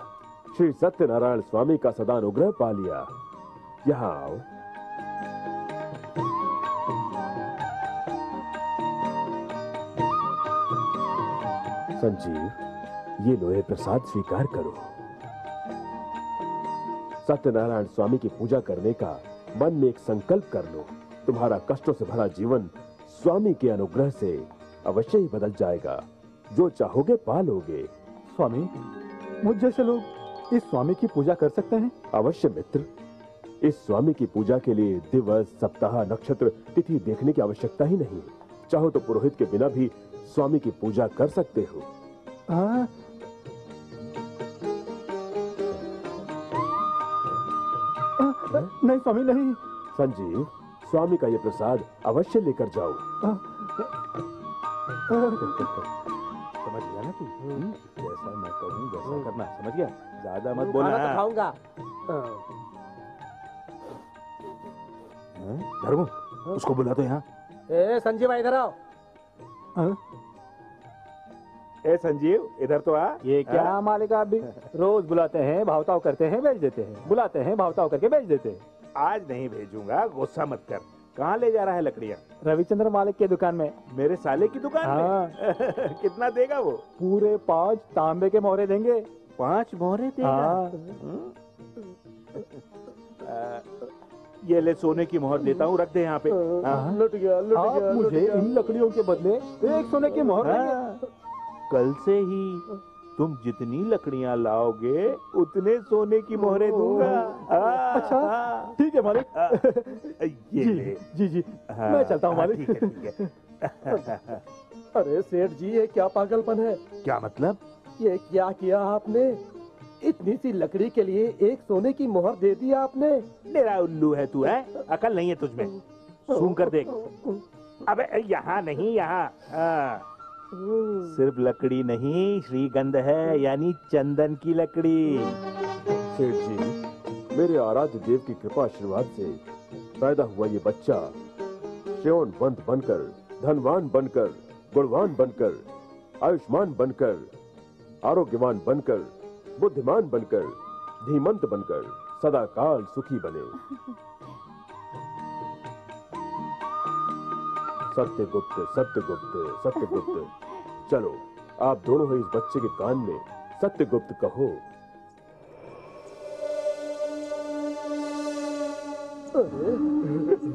श्री सत्यनारायण स्वामी का सदानुग्रह पा लिया। यहाँ आओ। संजीव, ये लोहे प्रसाद स्वीकार करो। सत्यनारायण स्वामी की पूजा करने का मन में एक संकल्प कर लो। तुम्हारा कष्टों से भरा जीवन स्वामी के अनुग्रह से अवश्य ही बदल जाएगा। जो चाहोगे पा लोगे। स्वामी, मुझ जैसे लोग इस स्वामी की पूजा कर सकते हैं? अवश्य मित्र, इस स्वामी की पूजा के लिए दिवस, सप्ताह, नक्षत्र, तिथि देखने की आवश्यकता ही नहीं। चाहो तो पुरोहित के बिना भी स्वामी की पूजा कर सकते हो। हाँ। नहीं स्वामी, नहीं। संजीव, स्वामी का ये प्रसाद अवश्य लेकर जाओ। समझ गया ना तू? जैसा मैं कहूँ वैसा करना, समझ गया? ज्यादा मत बोलना। मैं तो खाऊंगा। धर्मू, उसको बुला दो यहाँ। ए संजीव, इधर आओ। ए संजीव, इधर तो आ। ये क्या मालिक, आप भी रोज बुलाते हैं, भावताव करते हैं, भेज देते हैं, बुलाते हैं, भावताव करके भेज देते हैं। आज नहीं भेजूंगा, गुस्सा मत कर। कहाँ ले जा रहा है लकड़ियाँ? रविचंद्र मालिक के दुकान में। मेरे साले की दुकान हाँ। में? कितना देगा वो? पूरे पाँच तांबे के मोहरे देंगे। पाँच मोहरे देगा? हाँ। ये ले सोने की मोहर देता हूँ, रख दे यहाँ पे। लुट गया, लुट आप गया, मुझे लुट गया। इन लकड़ियों के बदले एक सोने की मोहर हाँ। कल से ही तुम जितनी लकड़ियाँ लाओगे उतने सोने की मोहरें दूंगा। अच्छा ठीक है मालिक, ये ले। जी जी हाँ, मैं चलता हूँ मालिक। ठीक है, ठीक है। अरे सेठ जी, ये क्या पागलपन है? क्या मतलब? ये क्या किया आपने? इतनी सी लकड़ी के लिए एक सोने की मोहर दे दी आपने। मेरा उल्लू है तू, है? अकल नहीं है तुझमें। सूंघ कर देख। अबे यहाँ नहीं, यहाँ। सिर्फ लकड़ी नहीं, श्रीगंध है, यानी चंदन की लकड़ी। सेठ जी, मेरे आराध्य देव की कृपा आशीर्वाद से पैदा हुआ ये बच्चा श्रेयोवंत बनकर, धनवान बनकर, गुणवान बनकर, आयुष्मान बनकर, आरोग्यवान बनकर, बुद्धिमान बनकर, धीमंत बनकर, सदाकाल सुखी बने। सत्यगुप्त, सत्यगुप्त, सत्यगुप्त। चलो आप दोनों ही इस बच्चे के कान में सत्यगुप्त कहो।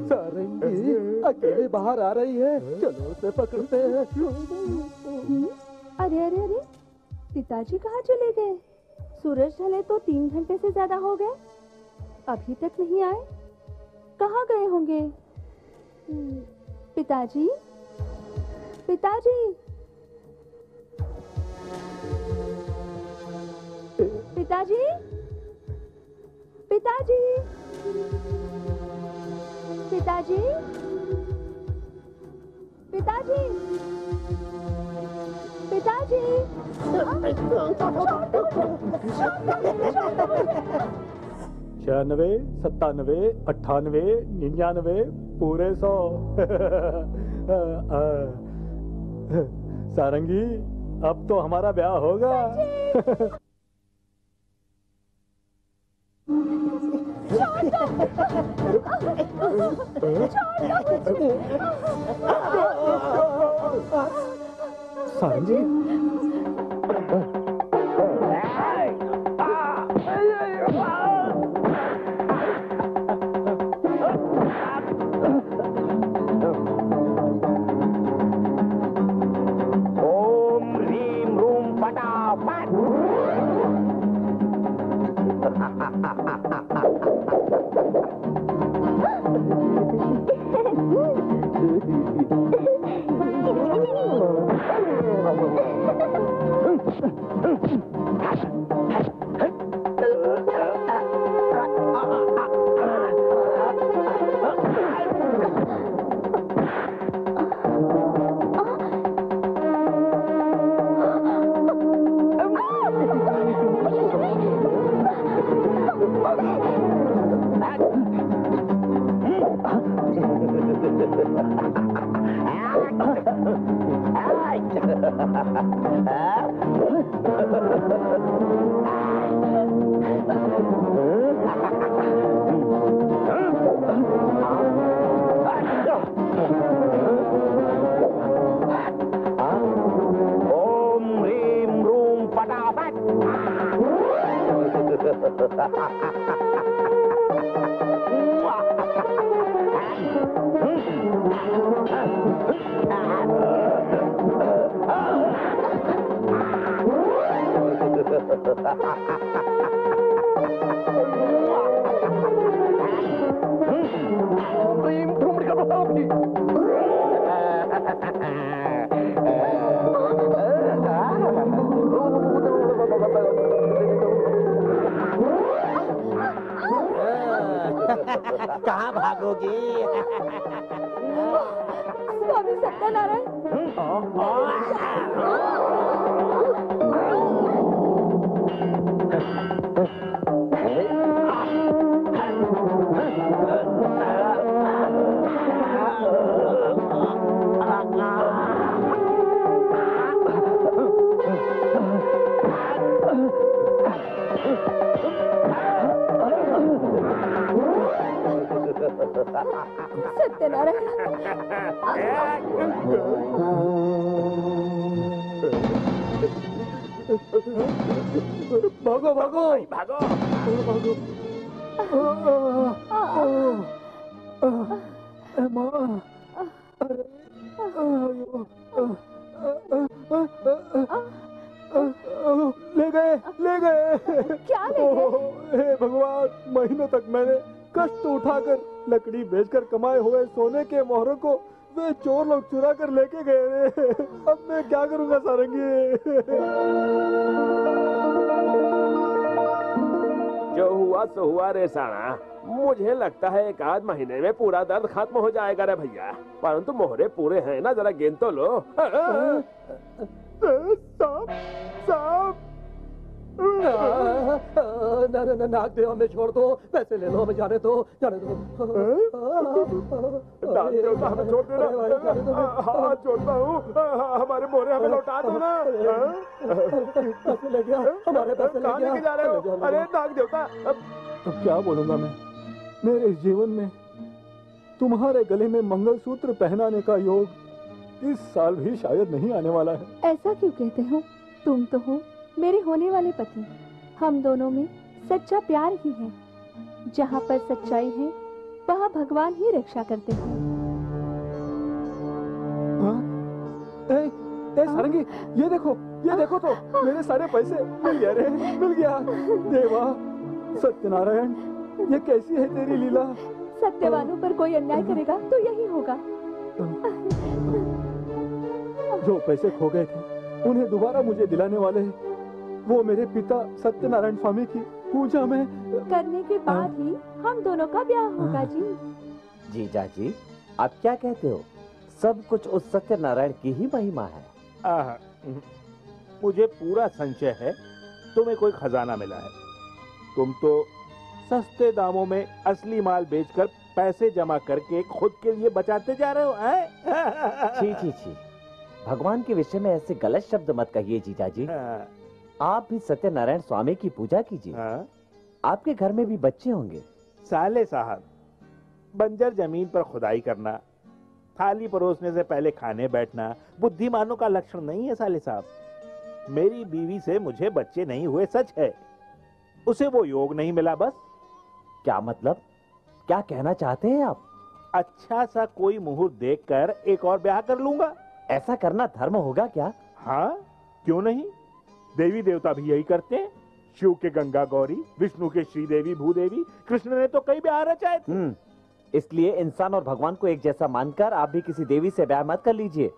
सारंगी अकेले बाहर आ रही है, चलो उसे पकड़ते हैं। अरे अरे अरे, पिताजी कहाँ चले गए? सूरज ढले तो तीन घंटे से ज्यादा हो गए, अभी तक नहीं आए। कहाँ गए होंगे? पिताजी, पिताजी। पिताजी, पिताजी, पिताजी, पिताजी, पिताजी। छियानवे, सत्तानवे, अट्ठानवे, निन्यानवे, पूरे सौ। सारंगी, अब तो हमारा ब्याह होगा। सारंगी, कहाँ भागोगी? स्वामी सत्यनारायण। सत्यनारायण, भागो भागो भागो भागो माँ। अरे ले गए ले गए क्या ले गए? हे भगवान, महीनों तक मैंने कष्ट उठाकर लकड़ी बेचकर कमाए हुए सोने के मोहरों को वे चोर लोग चुरा कर लेके गए। अब मैं क्या करूँगा सारंगी? जो हुआ सो हुआ रे साना। मुझे लगता है एक आध महीने में पूरा दर्द खत्म हो जाएगा रे भैया, परंतु मोहरे पूरे हैं ना, जरा गेंद तो लो। साँप साँप ना ना नाग देव, हमें छोड़ दो, पैसे ले लो, हमें जाने दो जाने दो। हमें छोड़ देना, हाँ छोड़ता हूँ, हमारे मोहरे हमें लौटा दो ना। पैसे ले गया, हमारे पैसे लेके जा रहे हो। अरे नाग देवता, अब क्या बोलूँगा मैं? मेरे इस जीवन में तुम्हारे गले में मंगलसूत्र पहनाने का योग इस साल भी शायद नहीं आने वाला है। ऐसा क्यों कहते हो? तुम तो हो मेरे होने वाले पति। हम दोनों में सच्चा प्यार ही है, जहाँ पर सच्चाई है वहाँ भगवान ही रक्षा करते हैं। ए, ए सारंगी, ये देखो ये देखो तो, मेरे सारे पैसे मिल गया रे, मिल गया। देवा सत्यनारायण, ये कैसी है तेरी लीला? सत्यवानों पर कोई अन्याय करेगा तो यही होगा। जो पैसे खो गए थे उन्हें दोबारा मुझे दिलाने वाले हैं वो मेरे पिता सत्यनारायण स्वामी की पूजा में करने के बाद ही हम दोनों का ब्याह होगा। जी जीजा जी, आप क्या कहते हो? सब कुछ उस सत्यनारायण की ही महिमा है। आहा, मुझे पूरा संशय है तुम्हें कोई खजाना मिला है। तुम तो सस्ते दामों में असली माल बेचकर पैसे जमा करके खुद के लिए बचाते जा रहे हो। छी छी छी, भगवान के विषय में ऐसे गलत शब्द मत कहिए जीजा जी। आप भी सत्यनारायण स्वामी की पूजा कीजिए, आपके घर में भी बच्चे होंगे। साले साहब, बंजर जमीन पर खुदाई करना, थाली परोसने से पहले खाने बैठना बुद्धिमानों का लक्षण नहीं है। साले साहब, मेरी बीवी से मुझे बच्चे नहीं हुए सच है, उसे वो योग नहीं मिला बस। क्या मतलब, क्या कहना चाहते हैं आप? अच्छा सा कोई मुहूर्त देखकर एक और ब्याह कर लूंगा। ऐसा करना धर्म होगा क्या? हाँ क्यों नहीं, देवी देवता भी यही करते हैं। शिव के गंगा गौरी, विष्णु के श्रीदेवी भूदेवी, कृष्ण ने तो कई ब्याह रचाए थे। इसलिए इंसान और भगवान को एक जैसा मानकर आप भी किसी देवी से ब्याह मत कर लीजिए।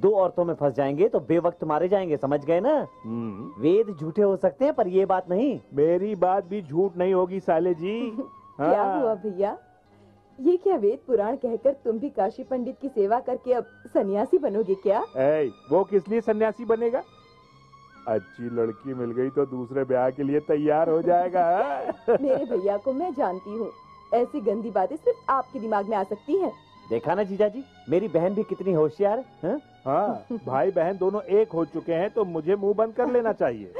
दो औरतों में फंस जाएंगे तो बेवक्त मारे जाएंगे, समझ गए ना? वेद झूठे हो सकते हैं पर ये बात नहीं। मेरी बात भी झूठ नहीं होगी साले जी। हाँ। क्या हुआ भैया, ये क्या वेद पुराण कहकर तुम भी काशी पंडित की सेवा करके अब सन्यासी बनोगे क्या? ए, वो किस लिए सन्यासी बनेगा? अच्छी लड़की मिल गई तो दूसरे ब्याह के लिए तैयार हो जाएगा। मेरे भैया को मैं जानती हूँ, ऐसी गंदी बातें सिर्फ आपके दिमाग में आ सकती हैं। देखा ना जीजा जी, मेरी बहन भी कितनी होशियार है। हाँ, भाई बहन दोनों एक हो चुके हैं तो मुझे मुंह बंद कर लेना चाहिए।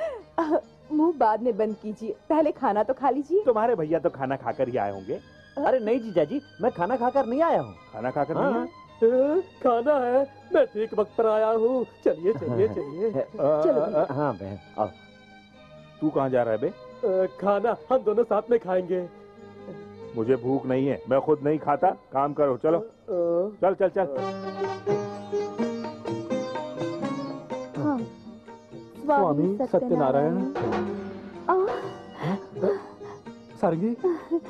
मुंह बाद में बंद कीजिए, पहले खाना तो खा लीजिए। तुम्हारे भैया तो खाना खाकर ही आए होंगे। अरे नहीं जीजा जी, मैं खाना खाकर नहीं आया हूँ। खाना खाकर नहीं आया? खाना है, मैं ठीक वक्त पर आया हूँ। चलिए चलिए चलिए। हाँ बहन, आओ। तू कहाँ जा रहा है बे? खाना हम दोनों साथ में खाएंगे। मुझे भूख नहीं है, मैं खुद नहीं खाता, काम करो। चलो चल चल चल। हाँ, स्वामी सत्यनारायण। सारंगी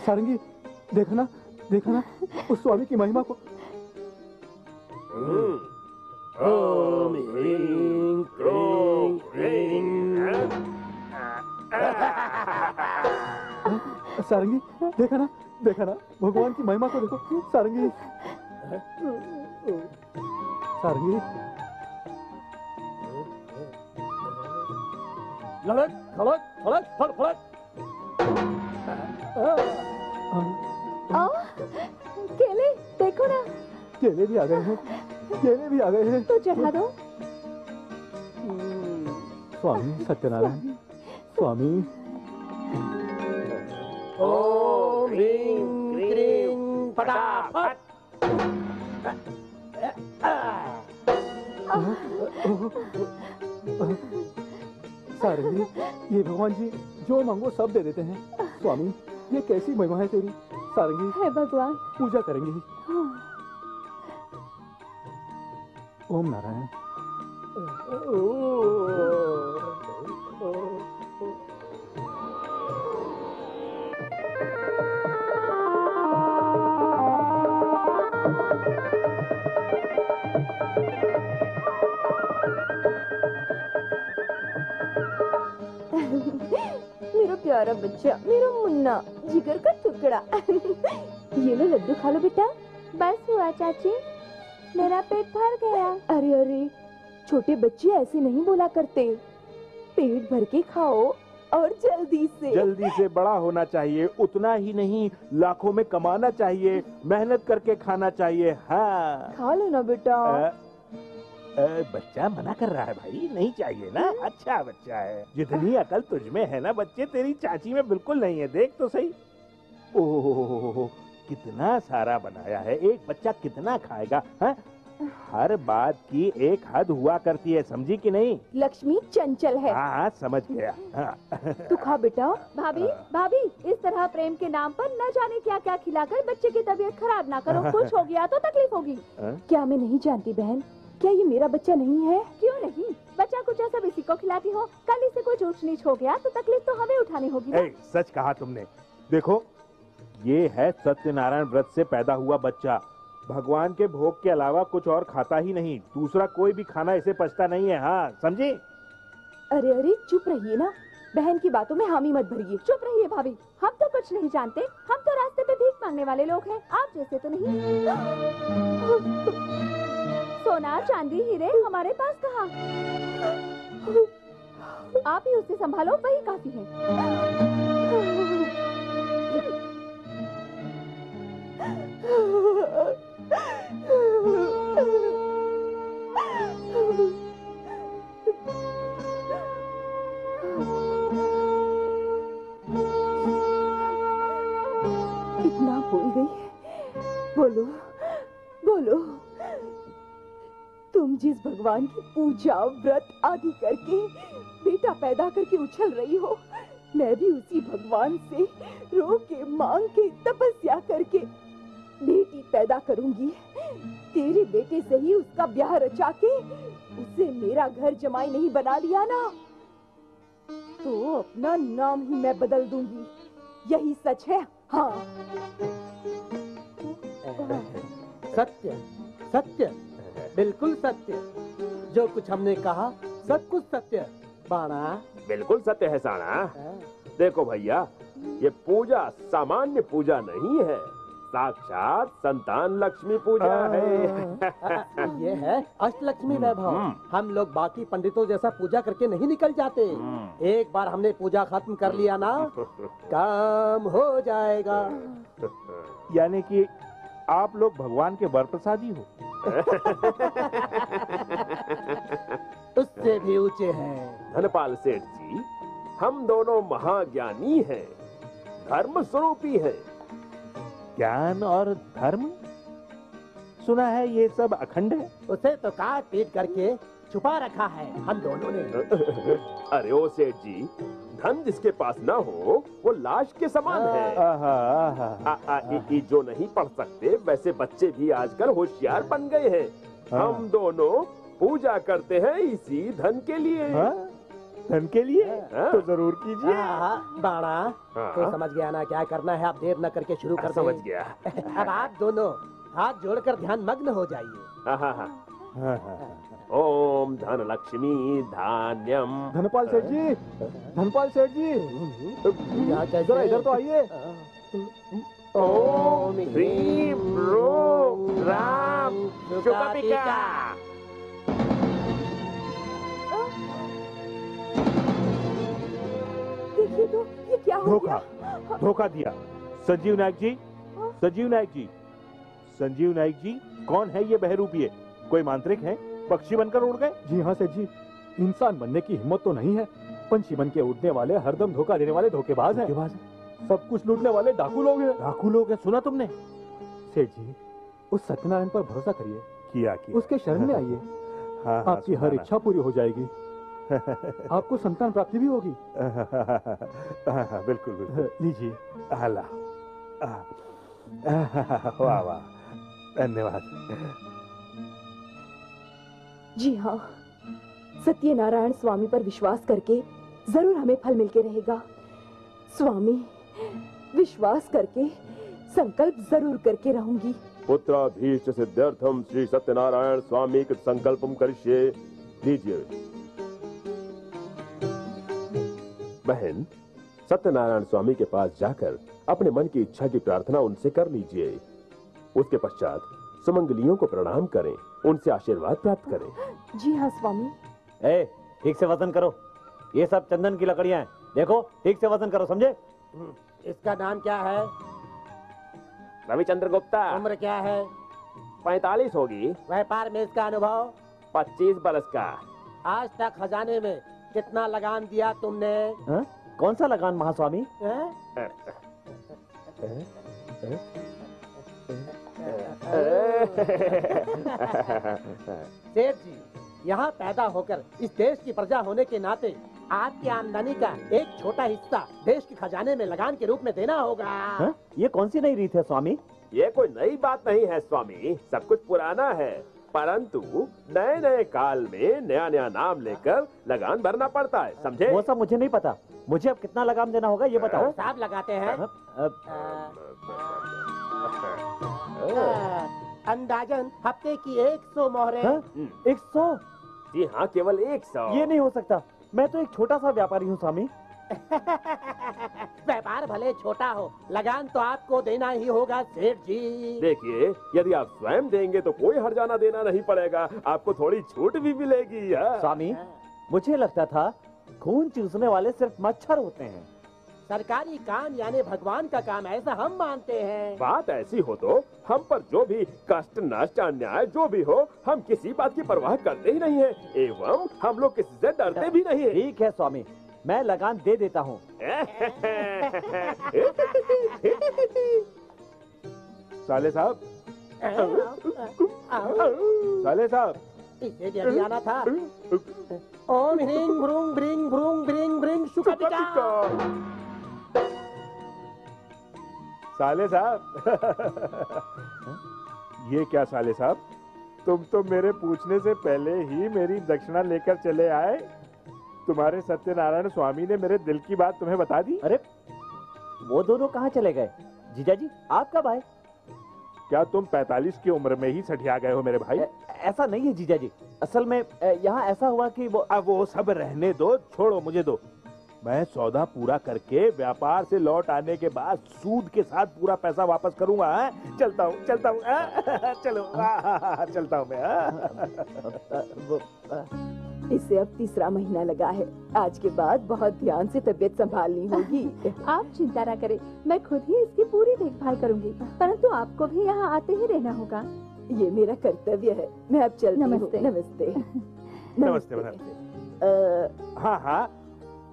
सारंगी, देखना देखना उस स्वामी की महिमा को। ओम ह्रीं क्रीं ह्रीं। सारंगी देखा ना देखा ना, भगवान की महिमा को देखो। सारंगी सारंगी, लड़क खड़क खड़क फड़ फड़क। केले देखो ना, केले भी आ गए हैं, केले भी आ गए हैं। तो चढ़ा दो। स्वामी सत्यनारायण स्वामी। ओम ह्रीं क्रीं फटाफट। सारे ये भगवान जी जो मांगो सब दे देते हैं। स्वामी ये कैसी महिमा है तेरी। सारंगी हे भगवान पूजा करेंगे। ओम नारायण। मेरा प्यारा बच्चा, मेरा मुन्ना, जिगर का टुकड़ा। ये लो लड्डू खा लो बेटा। बस हुआ चाची, मेरा पेट भर गया। अरे अरे छोटे बच्चे ऐसे नहीं बोला करते, पेट भर के खाओ और जल्दी से। जल्दी से बड़ा होना चाहिए, उतना ही नहीं लाखों में कमाना चाहिए, मेहनत करके खाना चाहिए। हाँ खा लो ना बेटा। आ, आ, बच्चा मना कर रहा है भाई, नहीं चाहिए ना। अच्छा बच्चा है, जितनी अकल तुझमें है ना बच्चे, तेरी चाची में बिल्कुल नहीं है। देख तो सही, ओह कितना सारा बनाया है, एक बच्चा कितना खाएगा। हा? हर बात की एक हद हुआ करती है, समझी कि नहीं। लक्ष्मी चंचल है। हाँ समझ गया। हाँ। तू खा बेटा। भाभी भाभी इस तरह प्रेम के नाम पर न जाने क्या क्या खिलाकर बच्चे की तबीयत खराब ना करो, कुछ हो गया तो तकलीफ होगी। क्या मैं नहीं जानती बहन, क्या ये मेरा बच्चा नहीं है? क्यों नहीं, बच्चा कुछ ऐसा इसी को खिलाती हो, कल इसे कुछ ऊंच नीच हो गया तो तकलीफ तो हमें उठानी होगी। सच कहा तुमने। देखो ये है सत्यनारायण व्रत से पैदा हुआ बच्चा, भगवान के भोग के अलावा कुछ और खाता ही नहीं, दूसरा कोई भी खाना इसे पचता नहीं है। हाँ समझे। अरे अरे चुप रहिए ना, बहन की बातों में हामी मत भरिए। चुप रहिए भाभी, हम तो कुछ नहीं जानते, हम तो रास्ते पे भीख मांगने वाले लोग हैं, आप जैसे तो नहीं। सोना चांदी हीरे हमारे पास कहाँ, आप ही उसे संभालो, वही काफी है। इतना भूल गई। बोलो बोलो, तुम जिस भगवान की पूजा व्रत आदि करके बेटा पैदा करके उछल रही हो, मैं भी उसी भगवान से रो के मांग के तपस्या करके बेटी पैदा करूंगी। तेरे बेटे से ही उसका ब्याह रचा के उसे मेरा घर जमाई नहीं बना लिया ना, तो अपना नाम ही मैं बदल दूंगी। यही सच है। हाँ सत्य सत्य, बिल्कुल सत्य। जो कुछ हमने कहा सब कुछ सत्य बाणा, बिल्कुल सत्य है साना। देखो भैया, ये पूजा सामान्य पूजा नहीं है, साक्षात संतान लक्ष्मी पूजा है। ये है अष्टलक्ष्मी वैभव। हम लोग बाकी पंडितों जैसा पूजा करके नहीं निकल जाते। एक बार हमने पूजा खत्म कर लिया ना, काम हो जाएगा। यानी कि आप लोग भगवान के वर प्रसादी हो। उससे भी ऊंचे हैं धनपाल सेठ जी, हम दोनों महाज्ञानी हैं, धर्म स्वरूपी हैं। ज्ञान और धर्म सुना है ये सब अखंड है। उसे तो काट पीट करके छुपा रखा है हम दोनों ने। अरे ओ सेठ जी, धन जिसके पास ना हो वो लाश के समान है। आहा, आहा, आ, आ, आ, जो नहीं पढ़ सकते वैसे बच्चे भी आजकल होशियार बन गए हैं। हम दोनों पूजा करते हैं इसी धन के लिए। हा? धन के लिए आ, तो जरूर कीजिए। बाड़ा तो समझ गया ना क्या करना है, आप देर न करके शुरू कर। समझ गया। अब आप दोनों हाथ जोड़कर ध्यान मग्न हो जाइए। ओम धन लक्ष्मी धान्यम। धनपाल सेठ जी, धनपाल सेठ जी जरा इधर तो आइए। ओम ह्रीम रोम राम शुभापिका। ये तो, ये क्या हो गया? धोखा दिया। संजीव नायक जी, संजीव नायक जी, संजीव नायक जी, कौन है ये बहरूपीय? कोई मांत्रिक है? पक्षी बनकर उड़ गए? जी हाँ सेठ जी, इंसान बनने की हिम्मत तो नहीं है, पंछी बन के उड़ने वाले, हरदम धोखा देने वाले धोखेबाज हैं। सब कुछ लूटने वाले डाकू लोग हैं। डाकू लोग हैं, सुना तुमने? सेठ जी उस सत्यनारायण पर भरोसा करिए, किया, किया। उसके शरण में आइए, हाँ, आपकी हर इच्छा पूरी हो जाएगी, आपको संतान प्राप्ति भी होगी। बिल्कुल बिल्कुल लीजिए। वाह वाह, धन्यवाद जी। हाँ, सत्यनारायण स्वामी पर विश्वास करके जरूर हमें फल मिलके रहेगा। स्वामी, विश्वास करके संकल्प जरूर करके रहूंगी। पुत्राभीष्ट सिद्ध्यर्थम श्री सत्यनारायण स्वामी के संकल्पम करिष्ये। लीजिए बहन, सत्यनारायण स्वामी के पास जाकर अपने मन की इच्छा की प्रार्थना उनसे कर लीजिए। उसके पश्चात सुमंगलियों को प्रणाम करें, उनसे आशीर्वाद प्राप्त करें। जी हाँ स्वामी। ए, ठीक से वजन करो, ये सब चंदन की लकड़ियाँ हैं, देखो ठीक से वजन करो, समझे? इसका नाम क्या है? रविचंद्र गुप्ता। उम्र क्या है? पैंतालीस होगी। व्यापार में इसका अनुभव? पच्चीस बरस का। आज तक खजाने में कितना लगान दिया तुमने? हा? कौन सा लगान महास्वामी? सेठ जी, यहाँ पैदा होकर इस देश की प्रजा होने के नाते आपकी आमदनी का एक छोटा हिस्सा देश के खजाने में लगान के रूप में देना होगा। हा? ये कौन सी नई रीत है स्वामी? ये कोई नई बात नहीं है स्वामी, सब कुछ पुराना है, परंतु नए नए काल में नया नया नाम लेकर लगान भरना पड़ता है, समझे? वो सब मुझे नहीं पता, मुझे अब कितना लगान देना होगा ये बताओ। साहब लगाते हैं, अंदाजन हफ्ते की एक सौ मोहरे। एक सौ? जी हाँ, केवल एक सौ। ये नहीं हो सकता, मैं तो एक छोटा सा व्यापारी हूँ स्वामी। व्यापार भले छोटा हो, लगान तो आपको देना ही होगा सेठ जी। देखिए, यदि आप स्वयं देंगे तो कोई हर्जाना देना नहीं पड़ेगा, आपको थोड़ी छूट भी मिलेगी। स्वामी, मुझे लगता था खून चूसने वाले सिर्फ मच्छर होते हैं। सरकारी काम यानी भगवान का काम, ऐसा हम मानते हैं। बात ऐसी हो तो हम पर जो भी कष्ट, नष्ट, अन्याय जो भी हो, हम किसी बात की परवाह करते ही नहीं है, एवं हम लोग किसी से डरते भी नहीं है। ठीक है स्वामी, मैं लगान दे देता हूँ। साले साहब, साले साहब, इसे भी अभी आना था। ओम ह्रीं भ्रूं भ्रीं भ्रूं भ्रीं भ्रीं शुकटिका। साले साहब, ये क्या साले साहब, तुम तो मेरे पूछने से पहले ही मेरी दक्षिणा लेकर चले आए। तुम्हारे सत्यनारायण स्वामी ने मेरे दिल की बात तुम्हें बता दी? अरे वो दोनों कहाँ चले गए? जीजा जी, आप कब आए? क्या तुम पैंतालीस की उम्र में ही सठिया गए हो मेरे भाई? ए, ऐसा नहीं है जीजा जी, असल में यहाँ ऐसा हुआ कि वो अब वो सब रहने दो, छोड़ो मुझे दो। मैं सौदा पूरा करके व्यापार से लौट आने के बाद सूद के साथ पूरा पैसा वापस करूंगा। चलता हूँ, चलता हूँ, चलो आ, चलता हूँ मैं। आ, इसे अब तीसरा महीना लगा है, आज के बाद बहुत ध्यान से तबीयत संभालनी होगी। आप चिंता ना करें, मैं खुद ही इसकी पूरी देखभाल करूंगी, परंतु आपको भी यहाँ आते ही रहना होगा, ये मेरा कर्तव्य है। मैं अब चल। नमस्ते नमस्ते नमस्ते नमस्ते। हाँ हाँ,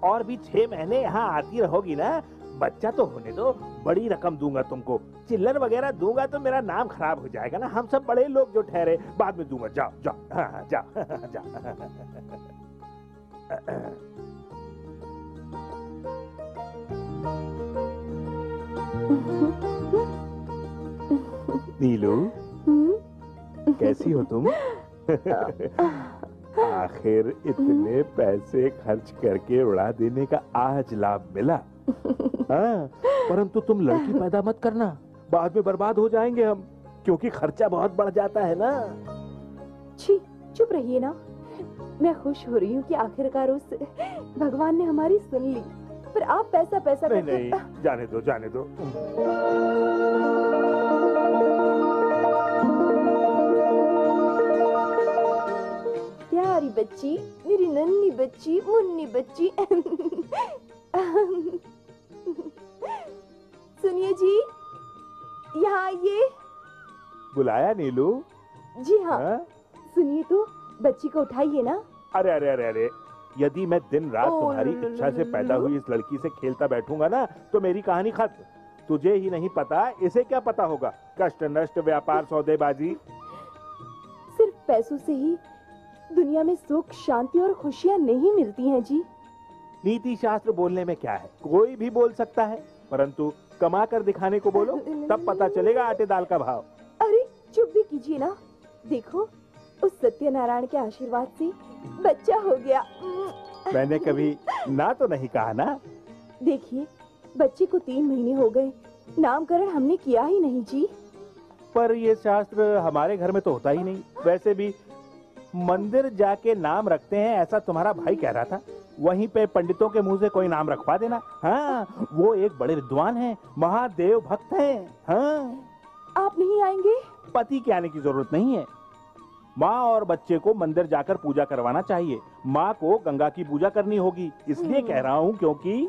और भी छह महीने यहाँ आती रहोगी ना? बच्चा तो होने दो, बड़ी रकम दूंगा तुमको, चिल्लर वगैरह दूंगा तो मेरा नाम खराब हो जाएगा ना, हम सब बड़े लोग जो ठहरे, बाद में दूंगा। जाओ जाओ, हाँ जाओ जाओ। नीलू, कैसी हो तुम? आखिर इतने पैसे खर्च करके उड़ा देने का आज लाभ मिला। हाँ, परंतु तुम लड़की पैदा मत करना, बाद में बर्बाद हो जाएंगे हम, क्योंकि खर्चा बहुत बढ़ जाता है ना। छी, चुप रहिए ना। मैं खुश हो रही हूँ कि आखिरकार उस भगवान ने हमारी सुन ली, पर आप पैसा पैसा नहीं, नहीं, जाने दो जाने दो। बच्ची, मेरी नन्ही बच्ची, मुन्नी बच्ची। सुनिए जी, यहाँ आइए। बुलाया नीलू? जी हाँ, हाँ? सुनिए तो, बच्ची को उठाइए ना। अरे अरे अरे अरे, यदि मैं दिन रात तुम्हारी इच्छा से पैदा हुई इस लड़की से खेलता बैठूंगा ना तो मेरी कहानी खत्म। तुझे ही नहीं पता, इसे क्या पता होगा, कष्ट, नष्ट, व्यापार, सौदेबाजी। पैसों से ही दुनिया में सुख, शांति और खुशियाँ नहीं मिलती हैं जी। नीति शास्त्र बोलने में क्या है, कोई भी बोल सकता है, परंतु कमा कर दिखाने को बोलो तब पता चलेगा आटे दाल का भाव। अरे चुप भी कीजिए ना, देखो उस सत्यनारायण के आशीर्वाद से बच्चा हो गया। मैंने कभी ना तो नहीं कहा ना। देखिए बच्चे को तीन महीने हो गए, नामकरण हमने किया ही नहीं जी। पर ये शास्त्र हमारे घर में तो होता ही नहीं, वैसे भी मंदिर जाके नाम रखते हैं ऐसा तुम्हारा भाई कह रहा था, वहीं पे पंडितों के मुंह से कोई नाम रखवा देना। हाँ, वो एक बड़े विद्वान हैं, महादेव भक्त हैं। हाँ। आप नहीं आएंगे? पति के आने की जरूरत नहीं है, माँ और बच्चे को मंदिर जाकर पूजा करवाना चाहिए। माँ को गंगा की पूजा करनी होगी, इसलिए कह रहा हूँ क्योंकि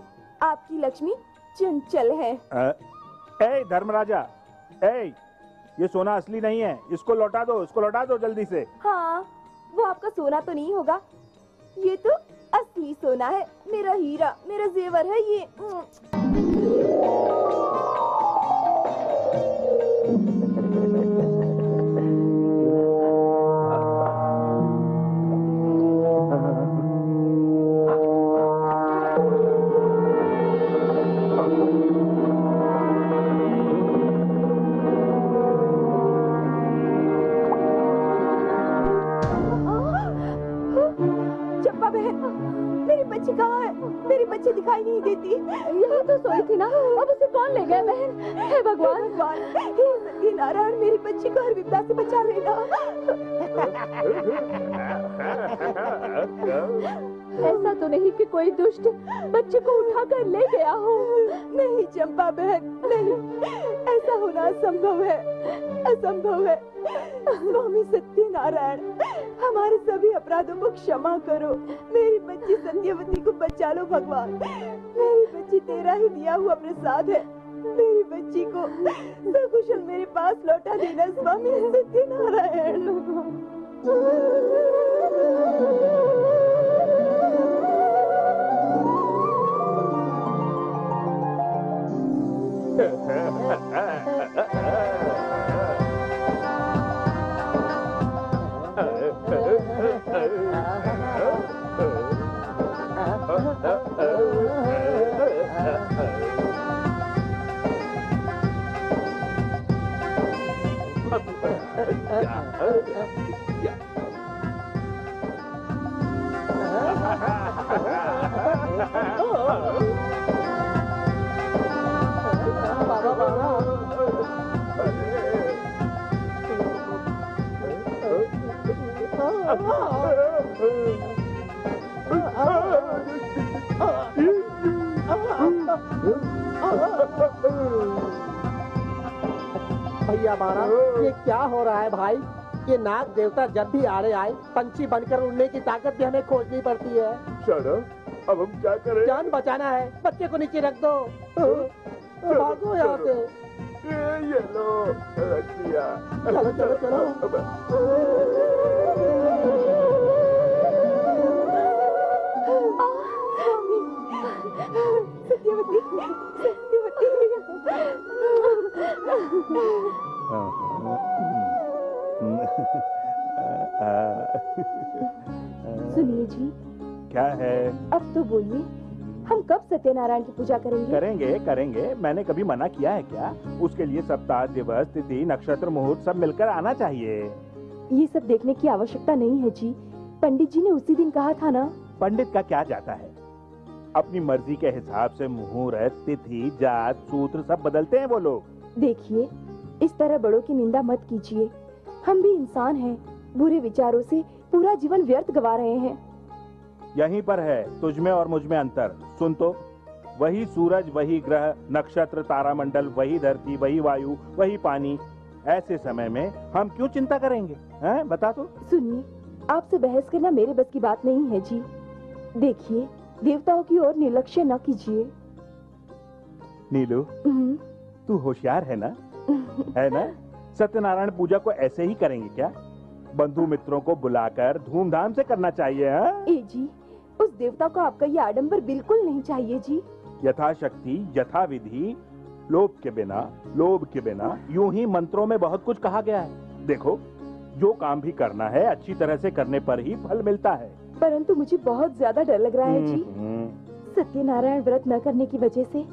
आपकी लक्ष्मी चंचल है। ए धर्मराजा, ए ये सोना असली नहीं है, इसको लौटा दो, इसको लौटा दो जल्दी से। हाँ, वो आपका सोना तो नहीं होगा, ये तो असली सोना है, मेरा हीरा, मेरा जेवर है ये। ऐसा तो नहीं कि कोई दुष्ट बच्चे को उठा कर ले गया हो। नहीं चंपा बहन, नहीं, ऐसा होना असंभव है, असंभव है। स्वामी सत्यनारायण, हमारे सभी अपराधों को क्षमा करो, मेरी बच्ची सत्यवती को बचा लो भगवान। मेरी बच्ची तेरा ही दिया हुआ प्रसाद है, मेरी बच्ची को सकुशल मेरे पास लौटा देना स्वामी सत्यनारायण। भैया बारा, ये क्या हो रहा है भाई? ये नाग देवता जब भी आड़े आए पंछी बनकर उड़ने की ताकत भी हमें खोजनी पड़ती है। अब हम क्या करें? जान बचाना है, बच्चे को नीचे रख दो, भागो यहाँ से। ये लो, रख दिया। चलो चलो चलो। सुनिए जी। क्या है? अब तो बोलिए, हम कब सत्यनारायण की पूजा करेंगे? करेंगे करेंगे, मैंने कभी मना किया है क्या? उसके लिए सप्ताह, दिवस, तिथि, नक्षत्र, मुहूर्त सब मिलकर आना चाहिए। ये सब देखने की आवश्यकता नहीं है जी, पंडित जी ने उसी दिन कहा था ना। पंडित का क्या जाता है, अपनी मर्जी के हिसाब से मुहूर्त, तिथि, जात, सूत्र सब बदलते हैं वो लोग। देखिए इस तरह बड़ों की निंदा मत कीजिए, हम भी इंसान हैं, बुरे विचारों से पूरा जीवन व्यर्थ गवा रहे हैं। यहीं पर है तुझमें और मुझमें अंतर, सुन तो। वही सूरज, वही ग्रह, नक्षत्र, तारामंडल, वही धरती, वही वायु, वही पानी, ऐसे समय में हम क्यों चिंता करेंगे हैं? बता तो। सुनिए, आपसे बहस करना मेरे बस की बात नहीं है जी। देखिए देवताओं की ओर निर्लक्ष्य न कीजिए। नीलू तू होशियार है ना, है ना? सत्यनारायण पूजा को ऐसे ही करेंगे क्या? बंधु मित्रों को बुलाकर धूमधाम से करना चाहिए। हाँ? ए जी, उस देवता को आपका ये आडंबर बिल्कुल नहीं चाहिए जी। यथाशक्ति यथाविधि, लोभ के बिना, लोभ के बिना, यूं ही मंत्रों में बहुत कुछ कहा गया है। देखो जो काम भी करना है अच्छी तरह से करने पर ही फल मिलता है। परंतु मुझे बहुत ज्यादा डर लग रहा है जी। सत्यनारायण व्रत न करने की वजह से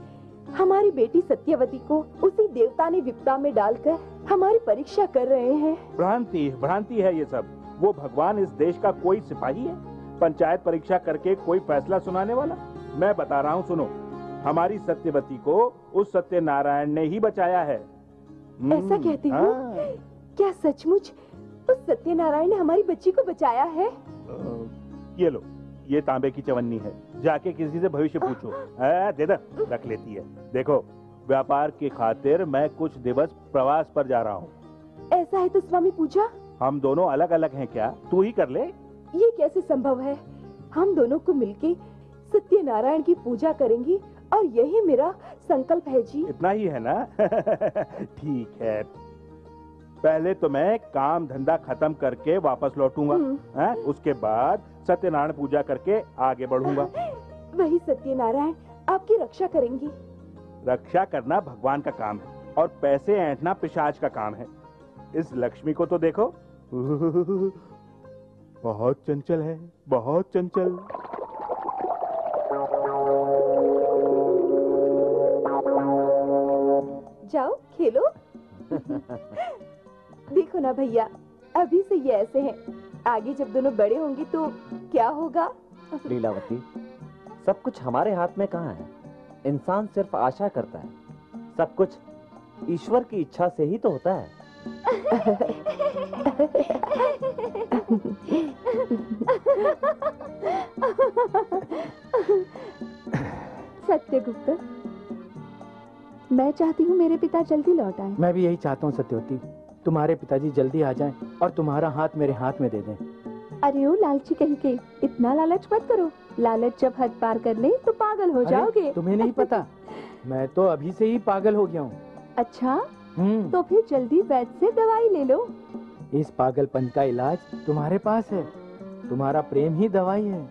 हमारी बेटी सत्यवती को उसी देवता ने विपदा में डालकर हमारी परीक्षा कर रहे हैं। भ्रांति भ्रांति है ये सब। वो भगवान इस देश का कोई सिपाही है? पंचायत परीक्षा करके कोई फैसला सुनाने वाला? मैं बता रहा हूँ सुनो, हमारी सत्यवती को उस सत्यनारायण ने ही बचाया है। ऐसा कहती हूँ? क्या सचमुच उस सत्यनारायण ने हमारी बच्ची को बचाया है? ये लो, ये तांबे की चवन्नी है, जाके किसी से भविष्य पूछो। आ, दे दे, रख लेती है। देखो, व्यापार की खातिर मैं कुछ दिवस प्रवास पर जा रहा हूँ। ऐसा है तो स्वामी पूजा, हम दोनों अलग अलग हैं क्या? तू ही कर ले। ये कैसे संभव है? हम दोनों को मिलके सत्यनारायण की पूजा करेंगी और यही मेरा संकल्प है जी। इतना ही है ना? ठीक है, पहले तो मैं काम धंधा खत्म करके वापस लौटूंगा, उसके बाद सत्यनारायण पूजा करके आगे बढ़ूंगा। वही सत्यनारायण आपकी रक्षा करेंगी। रक्षा करना भगवान का काम है और पैसे ऐंठना पिशाच का काम है। इस लक्ष्मी को तो देखो, बहुत चंचल है, बहुत चंचल। जाओ खेलो। देखो ना भैया, अभी से ये ऐसे हैं, आगे जब दोनों बड़े होंगे तो क्या होगा? लीलावती, सब कुछ हमारे हाथ में कहाँ है? इंसान सिर्फ आशा करता है, सब कुछ ईश्वर की इच्छा से ही तो होता है। सत्यगुप्त, मैं चाहती हूँ मेरे पिता जल्दी लौट आए। मैं भी यही चाहता हूँ सत्यवती, तुम्हारे पिताजी जल्दी आ जाएं और तुम्हारा हाथ मेरे हाथ में दे दें। अरे ओ लालची कहीं के, इतना लालच मत करो। लालच जब हद पार कर ले तो पागल हो जाओगे। तुम्हें नहीं पता, मैं तो अभी से ही पागल हो गया हूँ। अच्छा, तो फिर जल्दी वैद्य से दवाई ले लो। इस पागलपन का इलाज तुम्हारे पास है, तुम्हारा प्रेम ही दवाई है।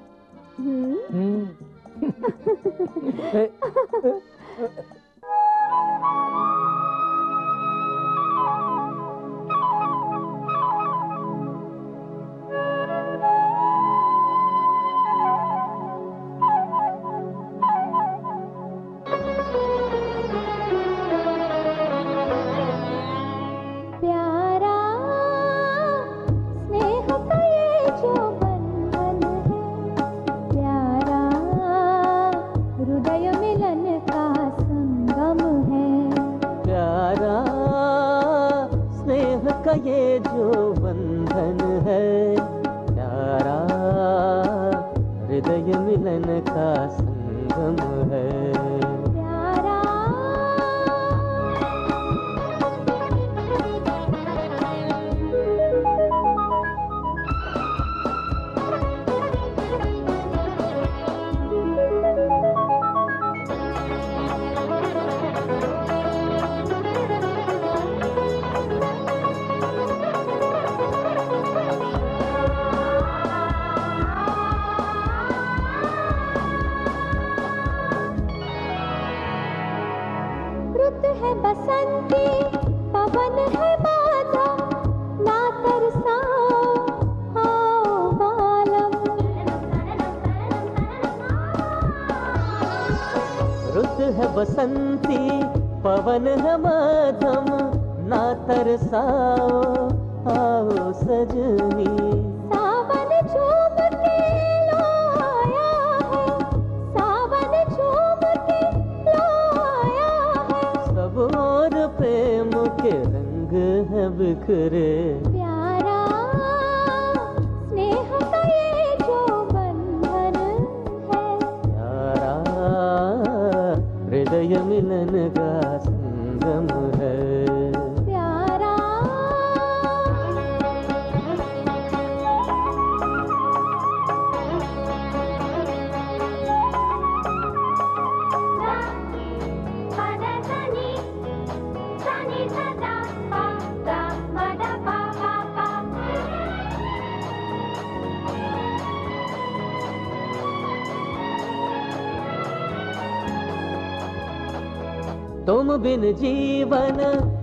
तुम बिन जीवन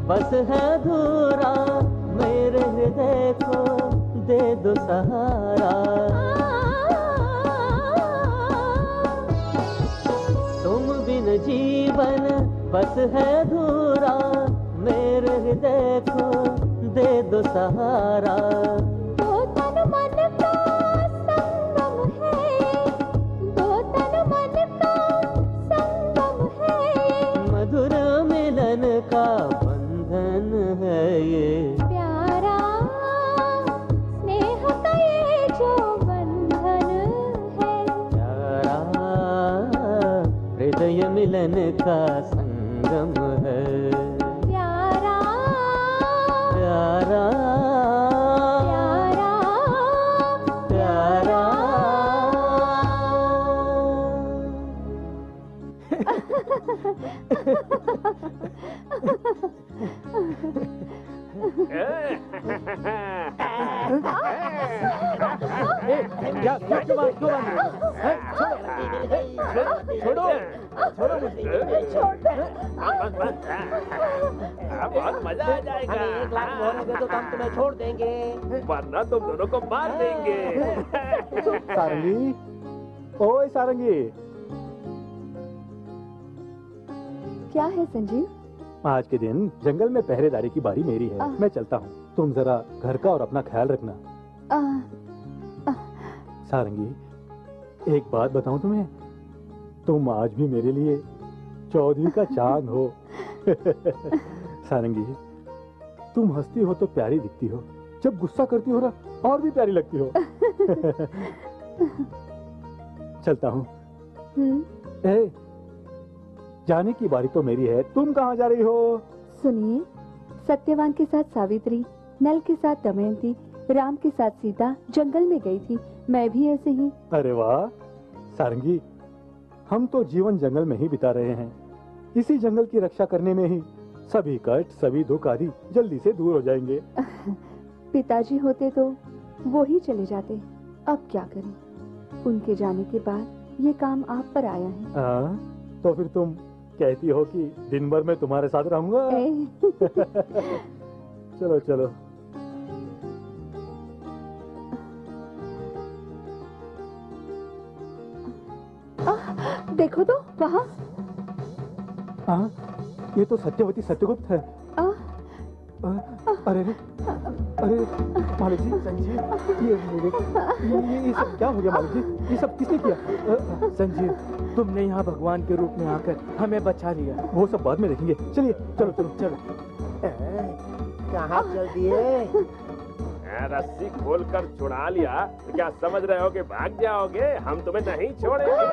बस है अधूरा, मेरे हृदय को दे दो सहारा, तुम बिन जीवन बस है अधूरा, मेरे हृदय को दे दो सहारा। मिलन का संगम है प्यारा प्यारा प्यारा प्यारा। छोड़ो छोड़ो मुझे छोड़ दे, बहुत मजा आ जाएगा। हमें एक लाख मोहर दे तो हम तुम्हें छोड़ देंगे, वरना तुम दोनों को मार देंगे। सारंगी, ओए सारंगी, क्या है संजीव? आज के दिन जंगल में पहरेदारी की बारी मेरी है, मैं चलता हूँ। तुम जरा घर का और अपना ख्याल रखना। आ, आ, सारंगी, एक बात बताऊं तुम्हें, तुम आज भी मेरे लिए चौधरी का चांद हो। सारंगी, तुम हंसती हो तो प्यारी दिखती हो, जब गुस्सा करती हो ना और भी प्यारी लगती हो। चलता हूँ। ए, जाने की बारी तो मेरी है, तुम कहाँ जा रही हो? सुनिए, सत्यवान के साथ सावित्री, नल के साथ दमयंती, राम के साथ सीता जंगल में गई थी, मैं भी ऐसे ही। अरे वाह सारंगी, हम तो जीवन जंगल में ही बिता रहे हैं। इसी जंगल की रक्षा करने में ही सभी कष्ट, सभी दुख आदि जल्दी से दूर हो जाएंगे। पिताजी होते तो वो ही चले जाते, अब क्या करें, उनके जाने के बाद ये काम आप पर आया है। आ, तो फिर तुम कहती हो कि दिन भर मैं तुम्हारे साथ रहूंगा? चलो चलो। देखो तो वहाँ। आ, ये तो सत्यवती सत्यगुप्त है। आ, आ, अरे अरे मालिक जी, संजीव, ये मेरे ये, ये सब क्या हो गया मालिक जी? ये सब किसने किया? संजीव, तुमने यहाँ भगवान के रूप में आकर हमें बचा लिया। वो सब बाद में देखेंगे, चलिए चलो चलो चलो। कहाँ चल दिए? रस्सी खोलकर छुड़ा लिया तो क्या समझ रहे हो कि भाग जाओगे? हम तुम्हें नहीं छोड़ेंगे।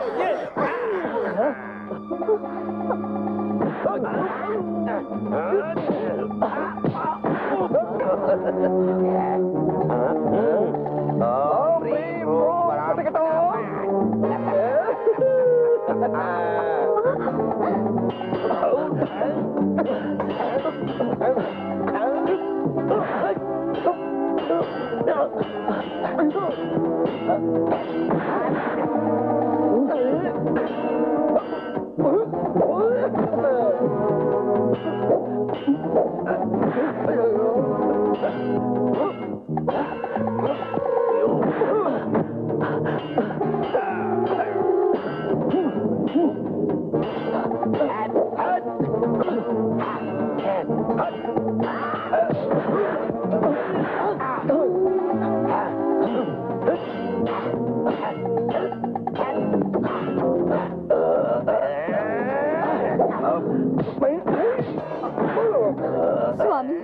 स्वामी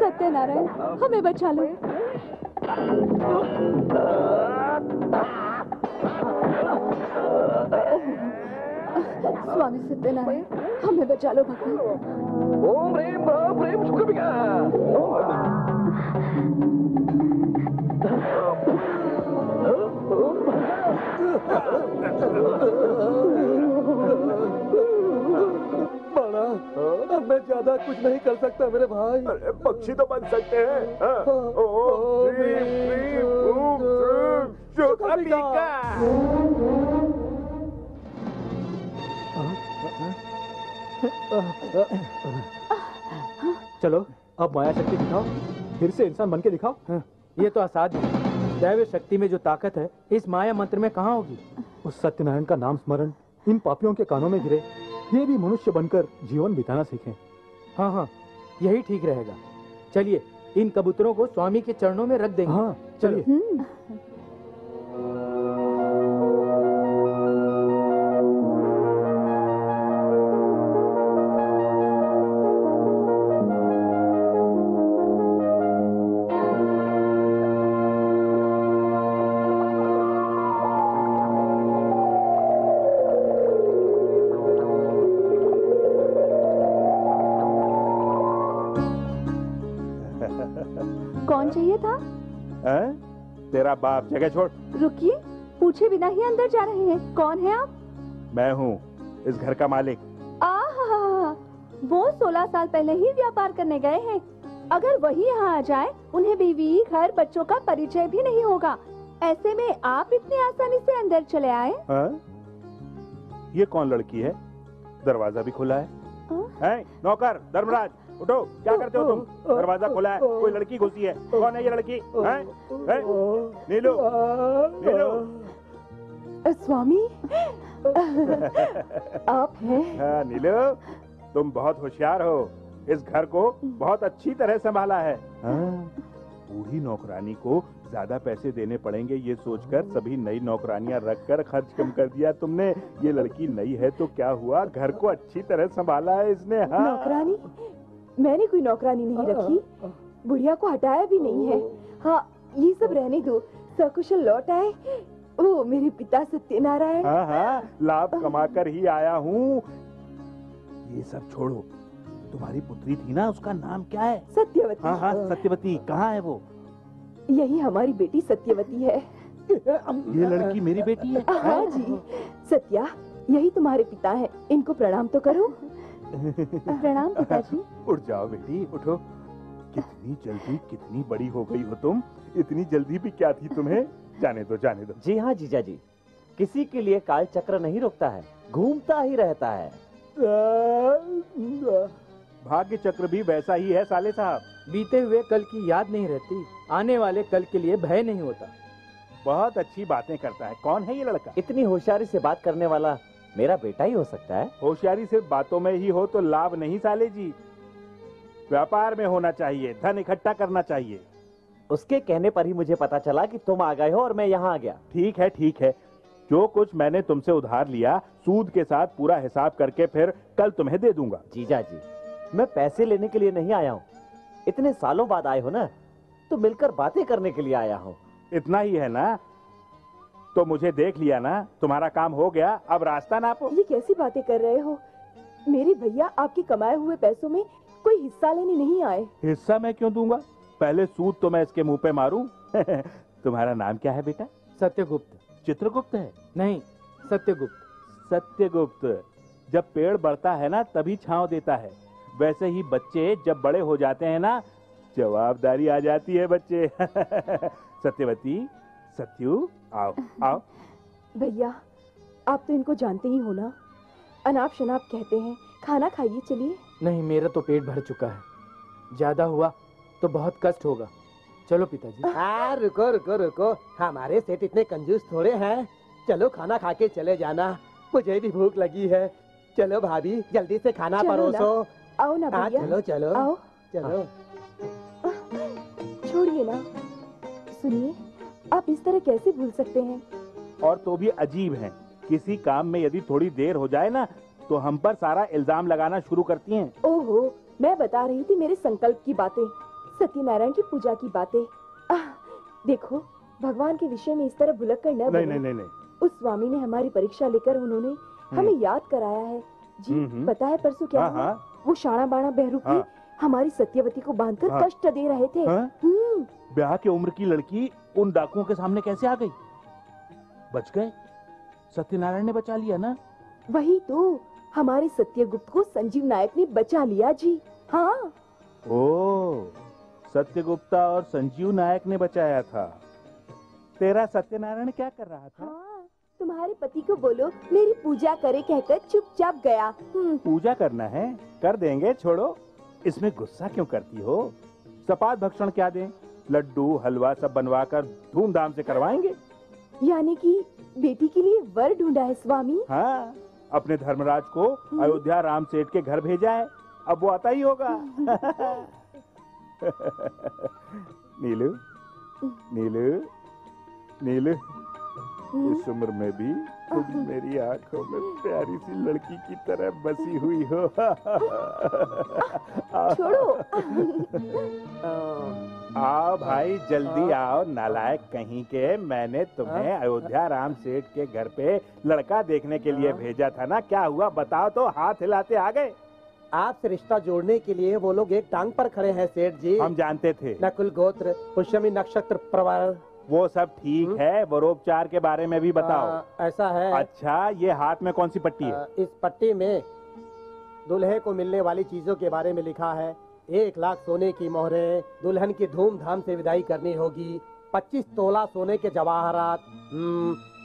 सत्यनारायण, हमें बचा लो। स्वामी सत्यनारायण, हमें बचा लो भगवान। ओम प्रेम प्रेम शुक्रिया। बड़ा, अब मैं ज्यादा कुछ नहीं कर सकता मेरे भाई। अरे पक्षी तो बन सकते हैं। ओम प्रेम प्रेम शुक्रिया। चलो अब माया शक्ति दिखाओ। फिर से इंसान बन के दिखाओ। हाँ। ये तो असाध्य है। दैव शक्ति में जो ताकत है इस माया मंत्र में कहाँ होगी। उस सत्यनारायण का नाम स्मरण इन पापियों के कानों में गिरे, ये भी मनुष्य बनकर जीवन बिताना सीखें। हाँ हाँ यही ठीक रहेगा। चलिए इन कबूतरों को स्वामी के चरणों में रख देंगे। हाँ चलिए। बाप जगह छोड़। रुकिए, पूछे बिना ही अंदर जा रहे हैं। कौन है आप? मैं हूँ इस घर का मालिक। आहा, वो सोलह साल पहले ही व्यापार करने गए हैं। अगर वही यहाँ आ जाए उन्हें बीवी घर बच्चों का परिचय भी नहीं होगा। ऐसे में आप इतनी आसानी से अंदर चले आए। आ? ये कौन लड़की है? दरवाजा भी खुला है। है नौकर धर्मराज उठो, क्या करते हो तुम? दरवाजा खुला है, कोई लड़की घुसी है। कौन है ये लड़की? है? है? नीलू, नीलू। स्वामी आप हैं? हाँ नीलू, तुम बहुत होशियार हो, इस घर को बहुत अच्छी तरह संभाला है। बूढ़ी नौकरानी को ज्यादा पैसे देने पड़ेंगे ये सोचकर सभी नई नौकरानियां रखकर खर्च कम कर दिया तुमने। ये लड़की नई है तो क्या हुआ, घर को अच्छी तरह संभाला है इसने। हाँ नौकरानी? मैंने कोई नौकरानी नहीं रखी, बुढ़िया को हटाया भी नहीं है। हाँ ये सब रहने दो, सकुशल लौट आए वो मेरे पिता सत्यनारायण। हाँ हाँ लाभ कमा कर ही आया हूँ। ये सब छोड़ो, तुम्हारी पुत्री थी ना, उसका नाम क्या है? सत्यवती। हाँ हाँ सत्यवती, कहाँ है वो? यही हमारी बेटी सत्यवती है। ये लड़की मेरी बेटी है? हाँ जी। सत्या यही तुम्हारे पिता हैं, इनको प्रणाम तो करो। प्रणाम पिताजी। उठ जाओ बेटी उठो। कितनी जल्दी कितनी बड़ी हो गई हो तुम, इतनी जल्दी भी क्या थी तुम्हें। जाने दो जाने दो। जी हाँ जीजा जी, किसी के लिए काल चक्र नहीं रुकता है, घूमता ही रहता है। भाग्य चक्र भी वैसा ही है साले साहब। बीते हुए कल की याद नहीं रहती, आने वाले कल के लिए भय नहीं होता। बहुत अच्छी बातें करता है। कौन है ये लड़का? इतनी होशियारी से बात करने वाला मेरा बेटा ही हो सकता है। होशियारी सिर्फ बातों में ही हो तो लाभ नहीं साले जी, व्यापार में होना चाहिए, धन इकट्ठा करना चाहिए। उसके कहने पर ही मुझे पता चला कि तुम आ गए हो और मैं यहाँ आ गया। ठीक है ठीक है, जो कुछ मैंने तुमसे उधार लिया सूद के साथ पूरा हिसाब करके फिर कल तुम्हें दे दूंगा। जीजा जी मैं पैसे लेने के लिए नहीं आया हूँ, इतने सालों बाद आए हो ना तो मिलकर बातें करने के लिए आया हूँ। इतना ही है ना? तो मुझे देख लिया ना, तुम्हारा काम हो गया, अब रास्ता नापो। ये कैसी बातें कर रहे हो? मेरे भैया आपके कमाए हुए पैसों में कोई हिस्सा लेने नहीं आए। हिस्सा मैं क्यों दूंगा, पहले सूद तो मैं इसके मुंह पे मारूं। तुम्हारा नाम क्या है बेटा? सत्यगुप्त। चित्रगुप्त है? नहीं सत्यगुप्त। सत्यगुप्त, जब पेड़ बढ़ता है ना तभी छांव देता है, वैसे ही बच्चे जब बड़े हो जाते हैं ना जवाबदारी आ जाती है बच्चे। सत्यवती सत्यू आओ आओ। भैया आप तो इनको जानते ही हो ना, अनाप शनाप कहते हैं, खाना खाइए चलिए। नहीं मेरा तो पेट भर चुका है, ज्यादा हुआ तो बहुत कष्ट होगा। चलो पिताजी। हाँ रुको रुको रुको, हमारे सेठ इतने कंजूस थोड़े हैं, चलो खाना खा के चले जाना, मुझे भी भूख लगी है। चलो भाभी जल्दी से खाना परोसो। आओ ना भैया। चलो चलो आओ। चलो छोड़िए ना। सुनिए आप इस तरह कैसे भूल सकते हैं? और तो भी अजीब हैं, किसी काम में यदि थोड़ी देर हो जाए ना तो हम पर सारा इल्जाम लगाना शुरू करती हैं। ओहो, मैं बता रही थी मेरे संकल्प की बातें, सत्यनारायण की पूजा की बातें। देखो भगवान के विषय में इस तरह भुलक कर न। नहीं, नहीं, नहीं, नहीं। उस स्वामी ने हमारी परीक्षा लेकर उन्होंने हमें याद कराया है जी। पता है परसों क्या हुआ? वो शाना बाणा बहरूपी हमारी सत्यवती को बांधकर कष्ट दे रहे थे। ब्याह की उम्र की लड़की उन डाकुओं के सामने कैसे आ गई? बच गए, सत्यनारायण ने बचा लिया ना। वही तो, हमारे सत्यगुप्त को संजीव नायक ने बचा लिया जी। हाँ ओ, सत्यगुप्ता और संजीव नायक ने बचाया था। तेरा सत्यनारायण क्या कर रहा था? हाँ, तुम्हारे पति को बोलो मेरी पूजा करे कहकर चुपचाप गया। पूजा करना है कर देंगे, छोड़ो इसमें गुस्सा क्यों करती हो। सपाट भक्षण क्या दें? लड्डू हलवा सब बनवाकर धूमधाम से करवाएंगे। यानी कि बेटी के लिए वर ढूंढा है स्वामी। हाँ, अपने धर्मराज को अयोध्या राम सेठ के घर भेजा है, अब वो आता ही होगा। नीलू नीलू नीलू, इस उम्र में भी तुम मेरी आंखों में प्यारी सी लड़की की तरह बसी हुई हो। छोड़ो। आओ भाई जल्दी आओ, नालायक कहीं के, मैंने तुम्हें अयोध्या राम सेठ के घर पे लड़का देखने के लिए भेजा था ना, क्या हुआ बताओ तो? हाथ हिलाते आ गए। आपसे रिश्ता जोड़ने के लिए वो लोग एक टांग पर खड़े हैं सेठ जी। हम जानते थे। नकुल गोत्र, पुष्यमी नक्षत्र प्रवार, वो सब ठीक है। वरोपचार के बारे में भी बताओ। आ, ऐसा है। अच्छा, ये हाथ में कौन सी पट्टी है? आ, इस पट्टी में दुल्हे को मिलने वाली चीजों के बारे में लिखा है। एक लाख सोने की मोहरें, दुल्हन की धूमधाम से विदाई करनी होगी, पच्चीस तोला सोने के जवाहरात,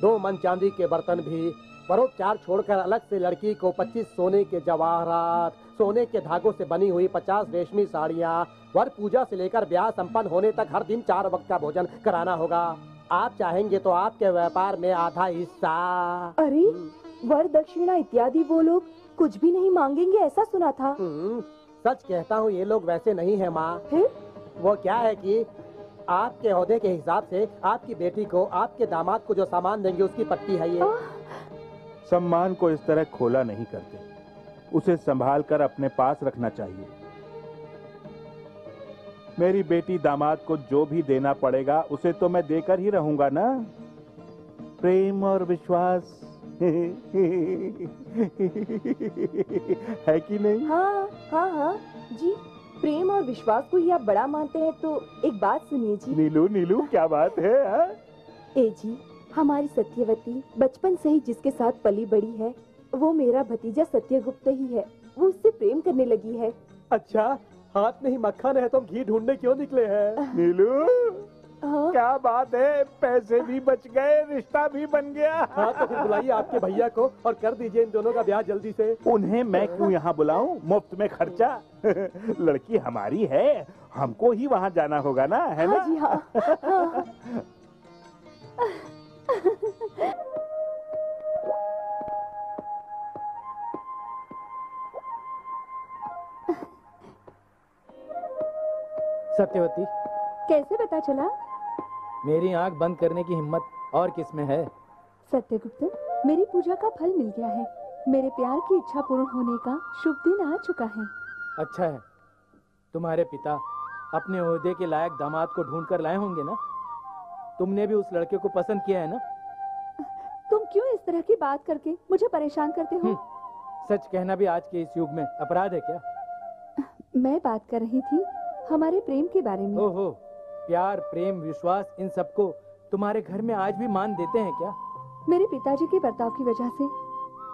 दो मन चांदी के बर्तन भी। परोपचार छोड़कर अलग से लड़की को पच्चीस सोने के जवाहरात, सोने के धागों से बनी हुई पचास रेशमी साड़ियाँ, वर पूजा से लेकर ब्याह संपन्न होने तक हर दिन चार वक्त का भोजन कराना होगा। आप चाहेंगे तो आपके व्यापार में आधा हिस्सा। अरे वर दक्षिणा इत्यादि वो लोग कुछ भी नहीं मांगेंगे ऐसा सुना था। सच कहता हूँ, ये लोग वैसे नहीं है माँ। फिर वो क्या है कि आपके ओहदे के हिसाब से आपकी बेटी को, आपके दामाद को जो सामान देंगे उसकी पट्टी है ये। सम्मान को इस तरह खोला नहीं करते, उसे संभाल कर अपने पास रखना चाहिए। मेरी बेटी दामाद को जो भी देना पड़ेगा उसे तो मैं देकर ही रहूंगा ना। प्रेम और विश्वास है कि नहीं? हाँ हाँ हाँ जी, प्रेम और विश्वास को ही आप बड़ा मानते हैं, तो एक बात सुनिए जी। नीलू नीलू क्या बात है? हा? ए जी, हमारी सत्यवती बचपन से ही जिसके साथ पली बड़ी है वो मेरा भतीजा सत्यगुप्त ही है, वो उससे प्रेम करने लगी है। अच्छा, हाथ नहीं मक्खन है, तुम घी ढूंढने क्यों निकले हैं? नीलू हाँ? क्या बात है, पैसे भी बच गए, रिश्ता भी बन गया। हाँ, तो फिर बुलाइए आपके भैया को और कर दीजिए इन दोनों का ब्याह जल्दी से। उन्हें मैं क्यों यहाँ बुलाऊं, मुफ्त में खर्चा। लड़की हमारी है, हमको ही वहाँ जाना होगा ना, है ना? हाँ जी हाँ। सत्यवती, कैसे पता चला? मेरी आंख बंद करने की हिम्मत और किस में है? सत्यगुप्त, मेरी पूजा का फल मिल गया है, मेरे प्यार की इच्छा पूर्ण होने का शुभ दिन आ चुका है। अच्छा है, तुम्हारे पिता अपने ओहदे के लायक दामाद को ढूंढ कर लाए होंगे ना? तुमने भी उस लड़के को पसंद किया है ना? तुम क्यों इस तरह की बात करके मुझे परेशान करते हो? सच कहना भी आज के इस युग में अपराध है क्या? मैं बात कर रही थी हमारे प्रेम के बारे में। ओहो, प्यार, प्रेम, विश्वास, इन सबको तुम्हारे घर में आज भी मान देते हैं क्या? मेरे पिताजी के बर्ताव की वजह से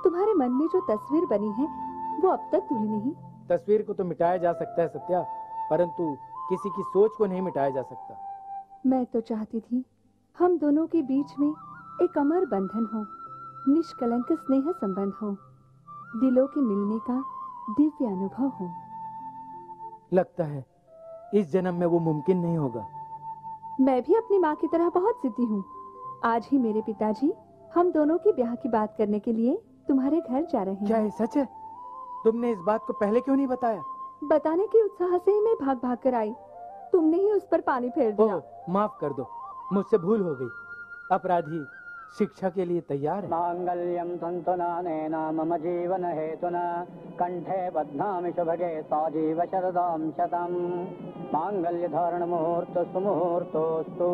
तुम्हारे मन में जो तस्वीर बनी है वो अब तक धुली नहीं। तस्वीर को तो मिटाया जा सकता है सत्या, परंतु किसी की सोच को नहीं मिटाया जा सकता। मैं तो चाहती थी हम दोनों के बीच में एक अमर बंधन हो, निष्कलंक स्नेह संबंध हो, दिलों के मिलने का दिव्य अनुभव हो। लगता है इस जन्म में वो मुमकिन नहीं होगा। मैं भी अपनी माँ की तरह बहुत जिद्दी हूँ। आज ही मेरे पिताजी हम दोनों के ब्याह की बात करने के लिए तुम्हारे घर जा रहे हैं। क्या है, सच है? तुमने इस बात को पहले क्यों नहीं बताया? बताने के उत्साह से ही मैं भाग भाग कर आई, तुमने ही उस पर पानी फेर दिया। माफ कर दो, मुझसे भूल हो गई। अपराधी शिक्षा के लिए तैयार है। मांगल्यम संतुना नैना मम जीवन हेतुना, कंठे बध्नामि शुभगे साजीव शरदाम शतम, मांगल्य धारण मुहूर्त सुमुहूर्तोस्तु।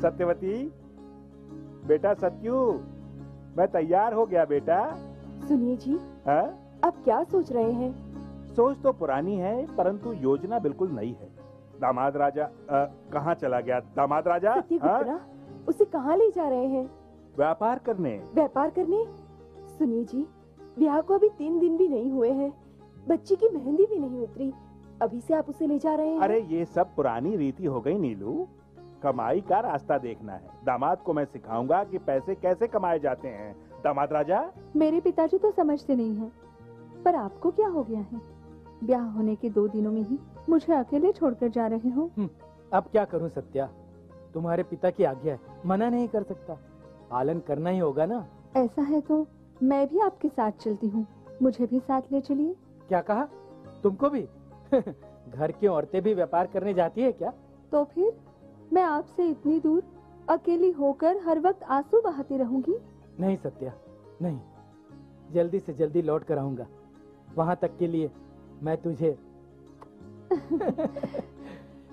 सत्यवती, बेटा सत्यू, मैं तैयार हो गया बेटा। सुनिए जी। हाँ? अब क्या सोच रहे हैं? सोच तो पुरानी है, परंतु योजना बिल्कुल नई है। दामाद राजा कहाँ चला गया? दामाद राजा उसे कहाँ ले जा रहे हैं? व्यापार करने। व्यापार करने? सुनिए जी, ब्याह को अभी तीन दिन भी नहीं हुए हैं, बच्ची की मेहंदी भी नहीं उतरी, अभी से आप उसे ले जा रहे हैं? अरे ये सब पुरानी रीति हो गई नीलू, कमाई का रास्ता देखना है। दामाद को मैं सिखाऊंगा कि पैसे कैसे कमाए जाते हैं। दामाद राजा, मेरे पिताजी तो समझते नहीं है, पर आपको क्या हो गया है? ब्याह होने के दो दिनों में ही मुझे अकेले छोड़कर जा रहे हो। अब क्या करूं सत्या, तुम्हारे पिता की आज्ञा है, मना नहीं कर सकता, पालन करना ही होगा ना। ऐसा है तो मैं भी आपके साथ चलती हूँ, मुझे भी साथ ले चलिए। क्या कहा, तुमको भी? घर की औरतें भी व्यापार करने जाती है क्या? तो फिर मैं आपसे इतनी दूर अकेली होकर हर वक्त आंसू बहाती रहूंगी? नहीं सत्या नहीं, जल्दी से जल्दी लौट कर आऊंगा, वहाँ तक के लिए मैं तुझे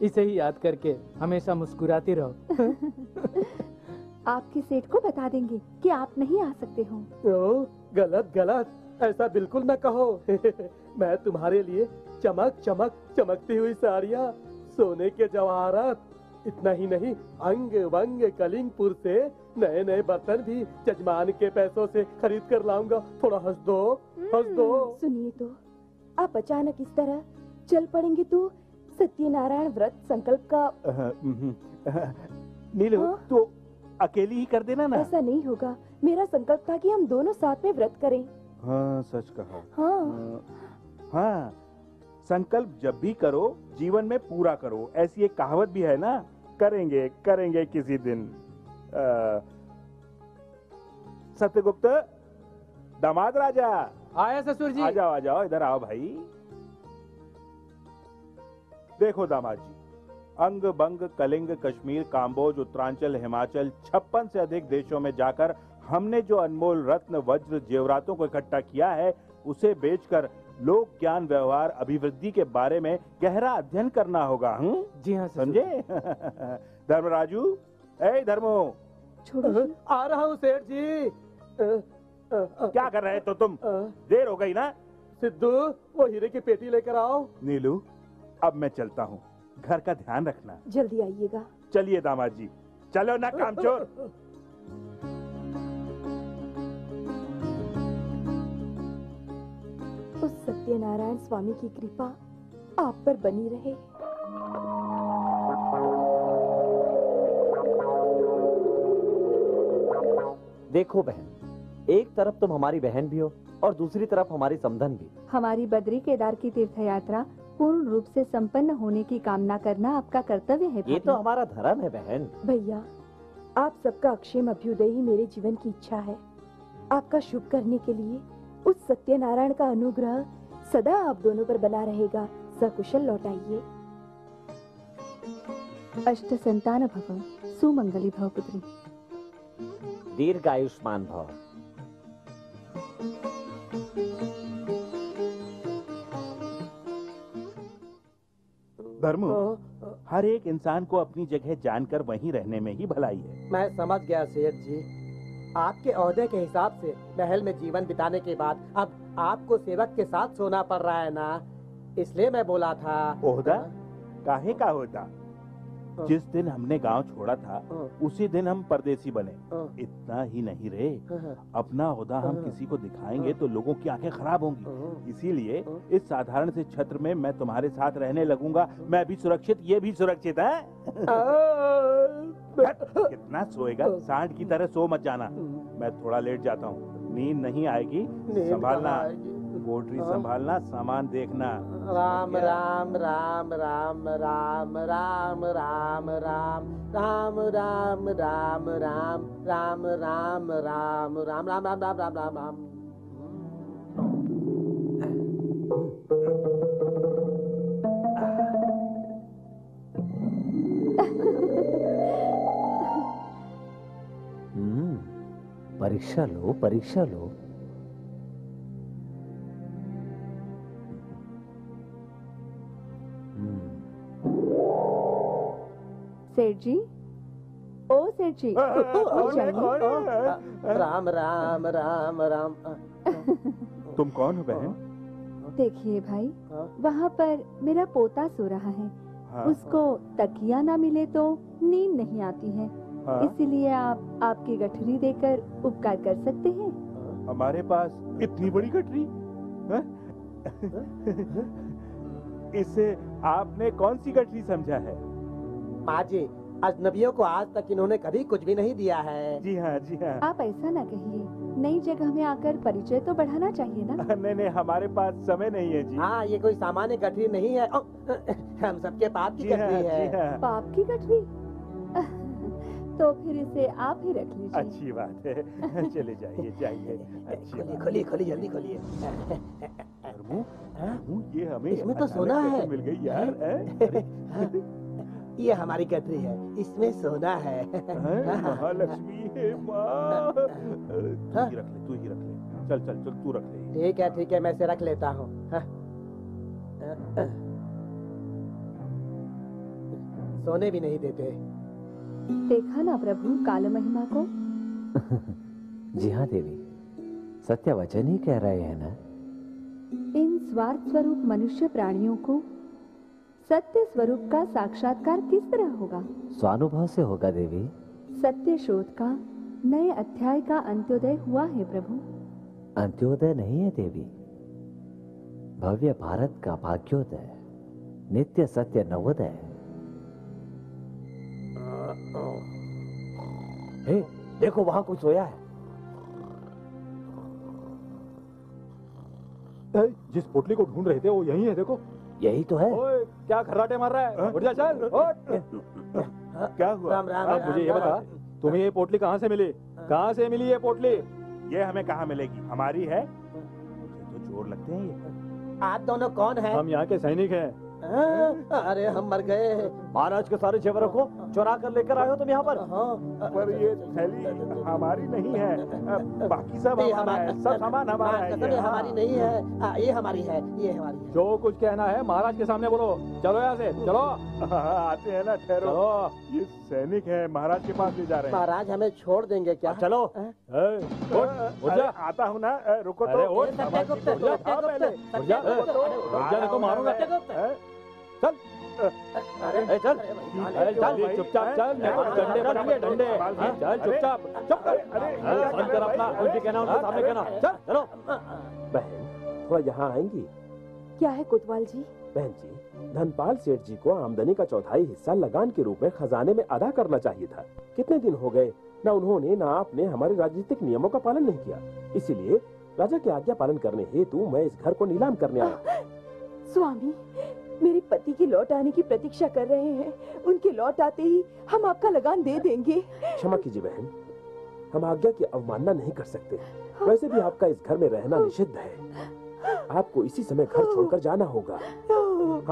इसे ही याद करके हमेशा मुस्कुराती रहो। आपकी सेठ को बता देंगे कि आप नहीं आ सकते हो। ओ, गलत गलत, ऐसा बिल्कुल ना कहो। मैं तुम्हारे लिए चमक चमक चमकती हुई साड़ियाँ, सोने के जवाहरात, इतना ही नहीं अंग वंग कलिंगपुर से नए नए बर्तन भी जजमान के पैसों से खरीद कर लाऊंगा। थोड़ा हंस दो, हंस दो। सुनिए तो, आप अचानक इस तरह चल पड़ेंगे तो सत्यनारायण व्रत संकल्प का। नीलू तो अकेली ही कर देना ना। ऐसा नहीं होगा, मेरा संकल्प था कि हम दोनों साथ में व्रत करें। हाँ सच कहा। हाँ हाँ, संकल्प जब भी करो जीवन में पूरा करो, ऐसी एक कहावत भी है ना। करेंगे करेंगे किसी दिन। सत्यगुप्त दामाद राजा आया। ससुर जी आ जाओ आ जाओ, इधर आओ भाई। देखो दामाद जी, अंग बंग कलिंग, कश्मीर, काम्बोज, उत्तरांचल, हिमाचल, छप्पन से अधिक देशों में जाकर हमने जो अनमोल रत्न, वज्र, जेवरातों को इकट्ठा किया है, उसे बेचकर लोक ज्ञान, व्यवहार, अभिवृद्धि के बारे में गहरा अध्ययन करना होगा। हूँ जी हाँ, समझे। धर्मराजू, ए धर्मो, छोड़ो। आ रहा हूँ सेठ जी। आ, आ, आ, क्या कर रहे हो तो तुम? आ, देर हो गई ना। सिद्धू, वो हीरे की पेटी लेकर आओ। नीलू, अब मैं चलता हूँ, घर का ध्यान रखना। जल्दी आइएगा। चलिए दामाद जी, चलो ना कामचोर। उस सत्यनारायण स्वामी की कृपा आप पर बनी रहे। देखो बहन, एक तरफ तुम हमारी बहन भी हो और दूसरी तरफ हमारी समधन भी। हमारी बद्री केदार की तीर्थ यात्रा पूर्ण रूप से संपन्न होने की कामना करना आपका कर्तव्य है। ये तो हमारा धर्म है बहन। भैया, आप सबका अक्षेम अभ्युदय ही मेरे जीवन की इच्छा है। आपका शुभ करने के लिए उस सत्यनारायण का अनुग्रह सदा आप दोनों पर बना रहेगा। सकुशल लौटाइए। अष्ट संतान भव, सुमंगली भव पुत्री, दीर्घ आयुष्मान भव। धर्म, हर एक इंसान को अपनी जगह जानकर वहीं रहने में ही भलाई है। मैं समझ गया सेठ जी, आपके ओहदे के हिसाब से महल में जीवन बिताने के बाद अब आपको सेवक के साथ सोना पड़ रहा है ना, इसलिए मैं बोला था। ओहदा काहे का होता? जिस दिन हमने गांव छोड़ा था उसी दिन हम परदेसी बने। इतना ही नहीं रे, अपना ओहदा हम किसी को दिखाएंगे तो लोगों की आंखें खराब होंगी। इसीलिए इस साधारण से छत्र में मैं तुम्हारे साथ रहने लगूंगा। मैं भी सुरक्षित, ये भी सुरक्षित है। कितना सोएगा? सांड की तरह सो मत जाना। मैं थोड़ा लेट जाता हूँ, नींद नहीं आएगी। संभालना पोटरी, संभालना, सामान देखना। राम राम राम राम राम राम राम राम राम राम राम राम राम राम राम राम राम राम राम राम राम। हम्म, परीक्षा लो परीक्षा लो। सेठ जी, ओ सेठ जी, राम राम राम राम। तुम कौन हो बहन? देखिए भाई, वहाँ पर मेरा पोता सो रहा है। हाँ। उसको तकिया ना मिले तो नींद नहीं आती है। हाँ। इसीलिए आप आपकी गठरी देकर उपकार कर सकते हैं। हमारे पास इतनी बड़ी गठरी? इसे आपने कौन सी गठरी समझा है? माँ जी, अजनबियों को आज तक इन्होंने कभी कुछ भी नहीं दिया है। जी हाँ जी हाँ। आप ऐसा ना कहिए, नई जगह में आकर परिचय तो बढ़ाना चाहिए ना। नहीं नहीं, हमारे पास समय नहीं है जी। हाँ, ये कोई सामान्य गठरी नहीं है, ओ, हम सबके पाप की गठरी है। पाप की गठरी? तो फिर इसे आप ही रख लीजिए। अच्छी बात है, चले जाइए जाइए। अच्छी, खोलिए खोलिए जल्दी खोलिए। ये हमें इसमें तो सोना है, मिल गई यार। ये हमारी गठरी है, इसमें सोना है। महालक्ष्मी है माँ। तू ही रख ले, तू ही रख ले। चल चल चल, तू रख ले। ठीक है ठीक है, मैं इसे रख लेता हूँ। सोने भी नहीं देते। देखा ना प्रभु काल महिमा को। जी हाँ देवी, सत्य वचन ही कह रहे हैं ना। इन स्वार्थ स्वरूप मनुष्य प्राणियों को सत्य स्वरूप का साक्षात्कार किस तरह होगा? स्वानुभव से होगा देवी। सत्य शोध का नए अध्याय का अंत्योदय हुआ है प्रभु। अंत्योदय नहीं है देवी, भव्य भारत का भाग्योदय, नित्य सत्य नवोदय। हे, देखो वहाँ कुछ सोया है। जिस पोटली को ढूंढ रहे थे वो यही है, देखो। यही तो है। ओए, क्या खर्राटे मार रहा है? उठ जा चल। क्या हुआ? राम, राम, राम, मुझे ये बता, तुम्हें ये पोटली कहाँ से मिली? कहाँ से मिली ये पोटली? ये हमें कहाँ मिलेगी? हमारी है? तो चोर लगते हैं ये। आप दोनों कौन हैं? हम यहाँ के सैनिक हैं। अरे हम मर गए। महाराज के सारे जेवर रखो, चुरा कर लेकर आए हो तुम यहाँ पर। पर ये थैली हमारी नहीं है, बाकी सब हमारा है, सब सामान हमारा है। ये हमारी नहीं है, ये हमारी है, ये हमारी है। जो कुछ कहना है महाराज के सामने बोलो। चलो यहाँ से, चलो। आते हैं ना, ठहरो। ये सैनिक है, महाराज के पास ले जा रहे हैं। महाराज हमें छोड़ देंगे क्या? चलो आता हूँ ना, रुको तो मारूंगा। चल अरे चल चल चुपचाप चल, डंडे बनेंगे डंडे। चल चुपचाप चुप कर, बंद कर अपना, कुछ भी कहना उनके सामने कहना। चल चलो। बहन थोड़ा यहाँ आएंगी? क्या है कोतवाल जी? बहन जी, धनपाल सेठ जी को आमदनी का चौथाई हिस्सा लगान के रूप में खजाने में अदा करना चाहिए था। कितने दिन हो गए ना उन्होंने ना आपने हमारे राजनीतिक नियमों का पालन नहीं किया, इसीलिए राजा की आज्ञा पालन करने हेतु मैं इस घर को नीलाम करने आया। स्वामी, मेरे पति के लौट आने की प्रतीक्षा कर रहे हैं, उनके लौट आते ही हम आपका लगान दे देंगे। क्षमा कीजिए बहन, हम आज्ञा की अवमानना नहीं कर सकते। वैसे भी आपका इस घर में रहना निषिद्ध है, आपको इसी समय घर छोड़कर जाना होगा।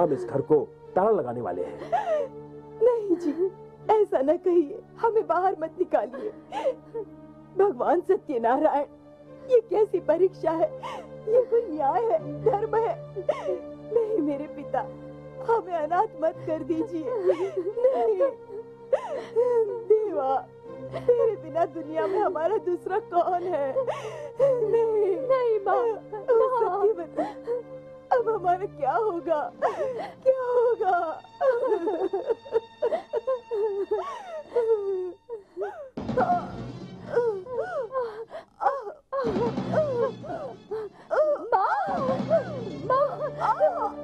हम इस घर को ताला लगाने वाले हैं। नहीं जी, ऐसा न कहिए, हमें बाहर मत निकालिए। भगवान सत्यनारायण, ये कैसी परीक्षा है? ये कोई न्याय है, धर्म है? नहीं मेरे पिता, हमें अनाथ मत कर दीजिए। नहीं देवा, तेरे बिना दुनिया में हमारा दूसरा कौन है? नहीं नहीं माँ, सच्ची बता, अब हमारा क्या होगा? क्या होगा?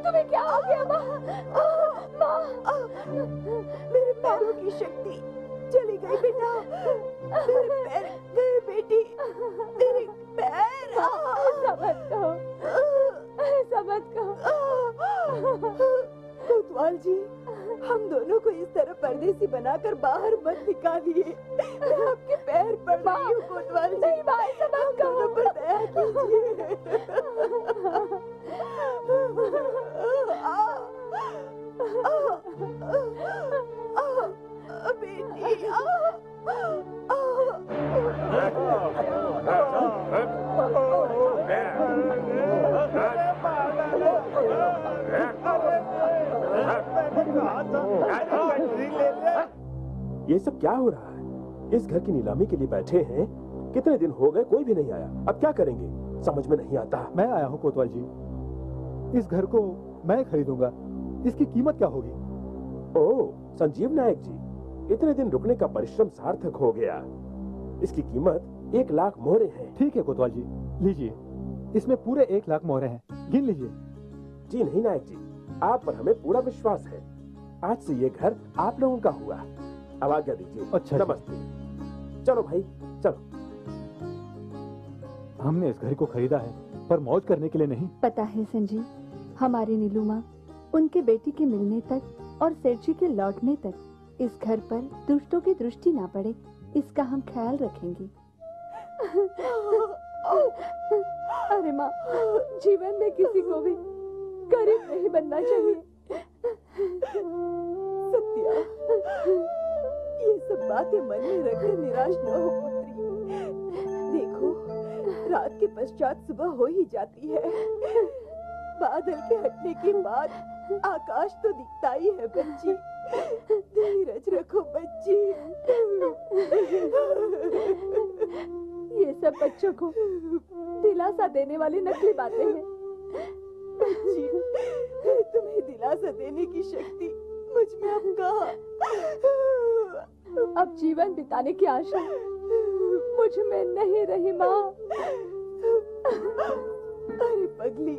तुम्हें क्या हो गया माँ? माँ, मेरे पैरों की शक्ति चली गई बेटा। मेरे पैर गए बेटी, मेरे पैर। ऐसा मत कहो, ऐसा मत कहो। कोतवाल जी, हम दोनों को इस तरह परदेसी बनाकर बाहर मत निकालिए। मैं आपके पैर पड़ रही हूँ कोतवाल जी, हम दोनों पर दया कीजिए। ये सब क्या हो रहा है? इस घर की नीलामी के लिए बैठे हैं, कितने दिन हो गए कोई भी नहीं आया। अब क्या करेंगे समझ में नहीं आता। मैं आया हूँ कोतवाल जी, इस घर को मैं खरीदूंगा। इसकी कीमत क्या होगी? ओह संजीव नायक जी, इतने दिन रुकने का परिश्रम सार्थक हो गया। इसकी कीमत एक लाख मोहरे है। ठीक है कोतवाल जी, लीजिए, इसमें पूरे एक लाख मोहरे हैं, गिन लीजिए। जी नहीं नायक जी, आप पर हमें पूरा विश्वास है। आज से ये घर आप लोगों का हुआ। अब आज्ञा दीजिए। अच्छा, नमस्ते। चलो भाई चलो। हमने इस घर को खरीदा है पर मौज करने के लिए नहीं। पता है संजीव, हमारी नीलू माँ उनके बेटी के मिलने तक और सेठ के लौटने तक इस घर पर दुष्टों की दृष्टि ना पड़े, इसका हम ख्याल रखेंगे। अरे माँ, जीवन में किसी को भी गरीब नहीं बनना चाहिए। सत्या, ये सब बातें मन में रखकर निराश न हो पुत्री। देखो, रात के पश्चात सुबह हो ही जाती है। बादल के हटने के बाद आकाश तो दिखता ही है बच्ची। धीरज रखो बच्ची। ये सब बच्चों को दिलासा देने वाली नकली बातें हैं। बच्ची, तुम्हें दिलासा देने की शक्ति मुझ में अब कहाँ? अब जीवन बिताने की आशा मुझ में नहीं रही माँ। अरे पगली,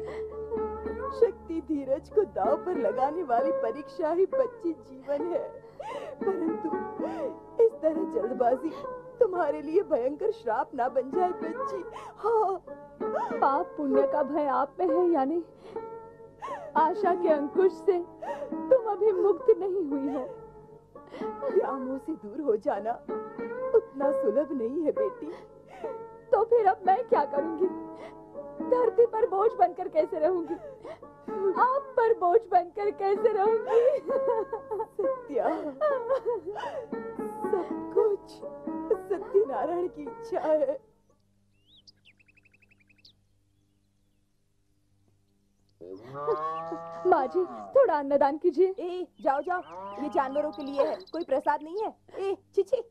शक्ति धीरज को दाव पर लगाने वाली परीक्षा ही बच्ची जीवन है, परंतु इस तरह जल्दबाजी तुम्हारे लिए भयंकर श्राप ना बन जाए बच्ची। हाँ, पाप पुण्य का भय आप में है, यानी आशा के अंकुश से तुम अभी मुक्त नहीं हुई हो। व्यामोह से दूर हो जाना उतना सुलभ नहीं है बेटी। तो फिर अब मैं क्या करूंगी? धरती पर बोझ बनकर कैसे रहूंगी? आप पर बोझ बनकर कैसे रहूंगी? सत्या, सब कुछ सत्यनारायण की इच्छा है। माँ जी, थोड़ा अन्नदान कीजिए। ए, जाओ जाओ, ये जानवरों के लिए है, कोई प्रसाद नहीं है। ए, छी छी।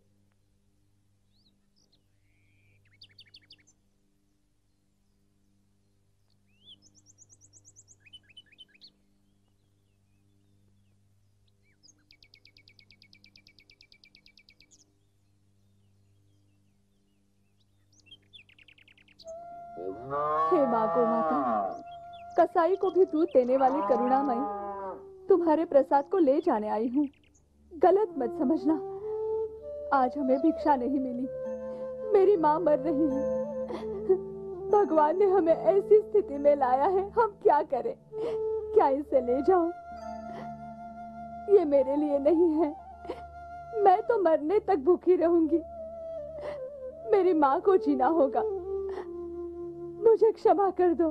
हे माँ को माता, कसाई को भी दूध देने वाले करुणामयी, तुम्हारे प्रसाद को ले जाने आई हूँ। गलत मत समझना, आज हमें भिक्षा नहीं मिली। मेरी माँ मर रही है, भगवान ने हमें ऐसी स्थिति में लाया है, हम क्या करें? क्या इसे ले जाऊं? ये मेरे लिए नहीं है, मैं तो मरने तक भूखी रहूंगी। मेरी माँ को जीना होगा, मुझे क्षमा कर दो।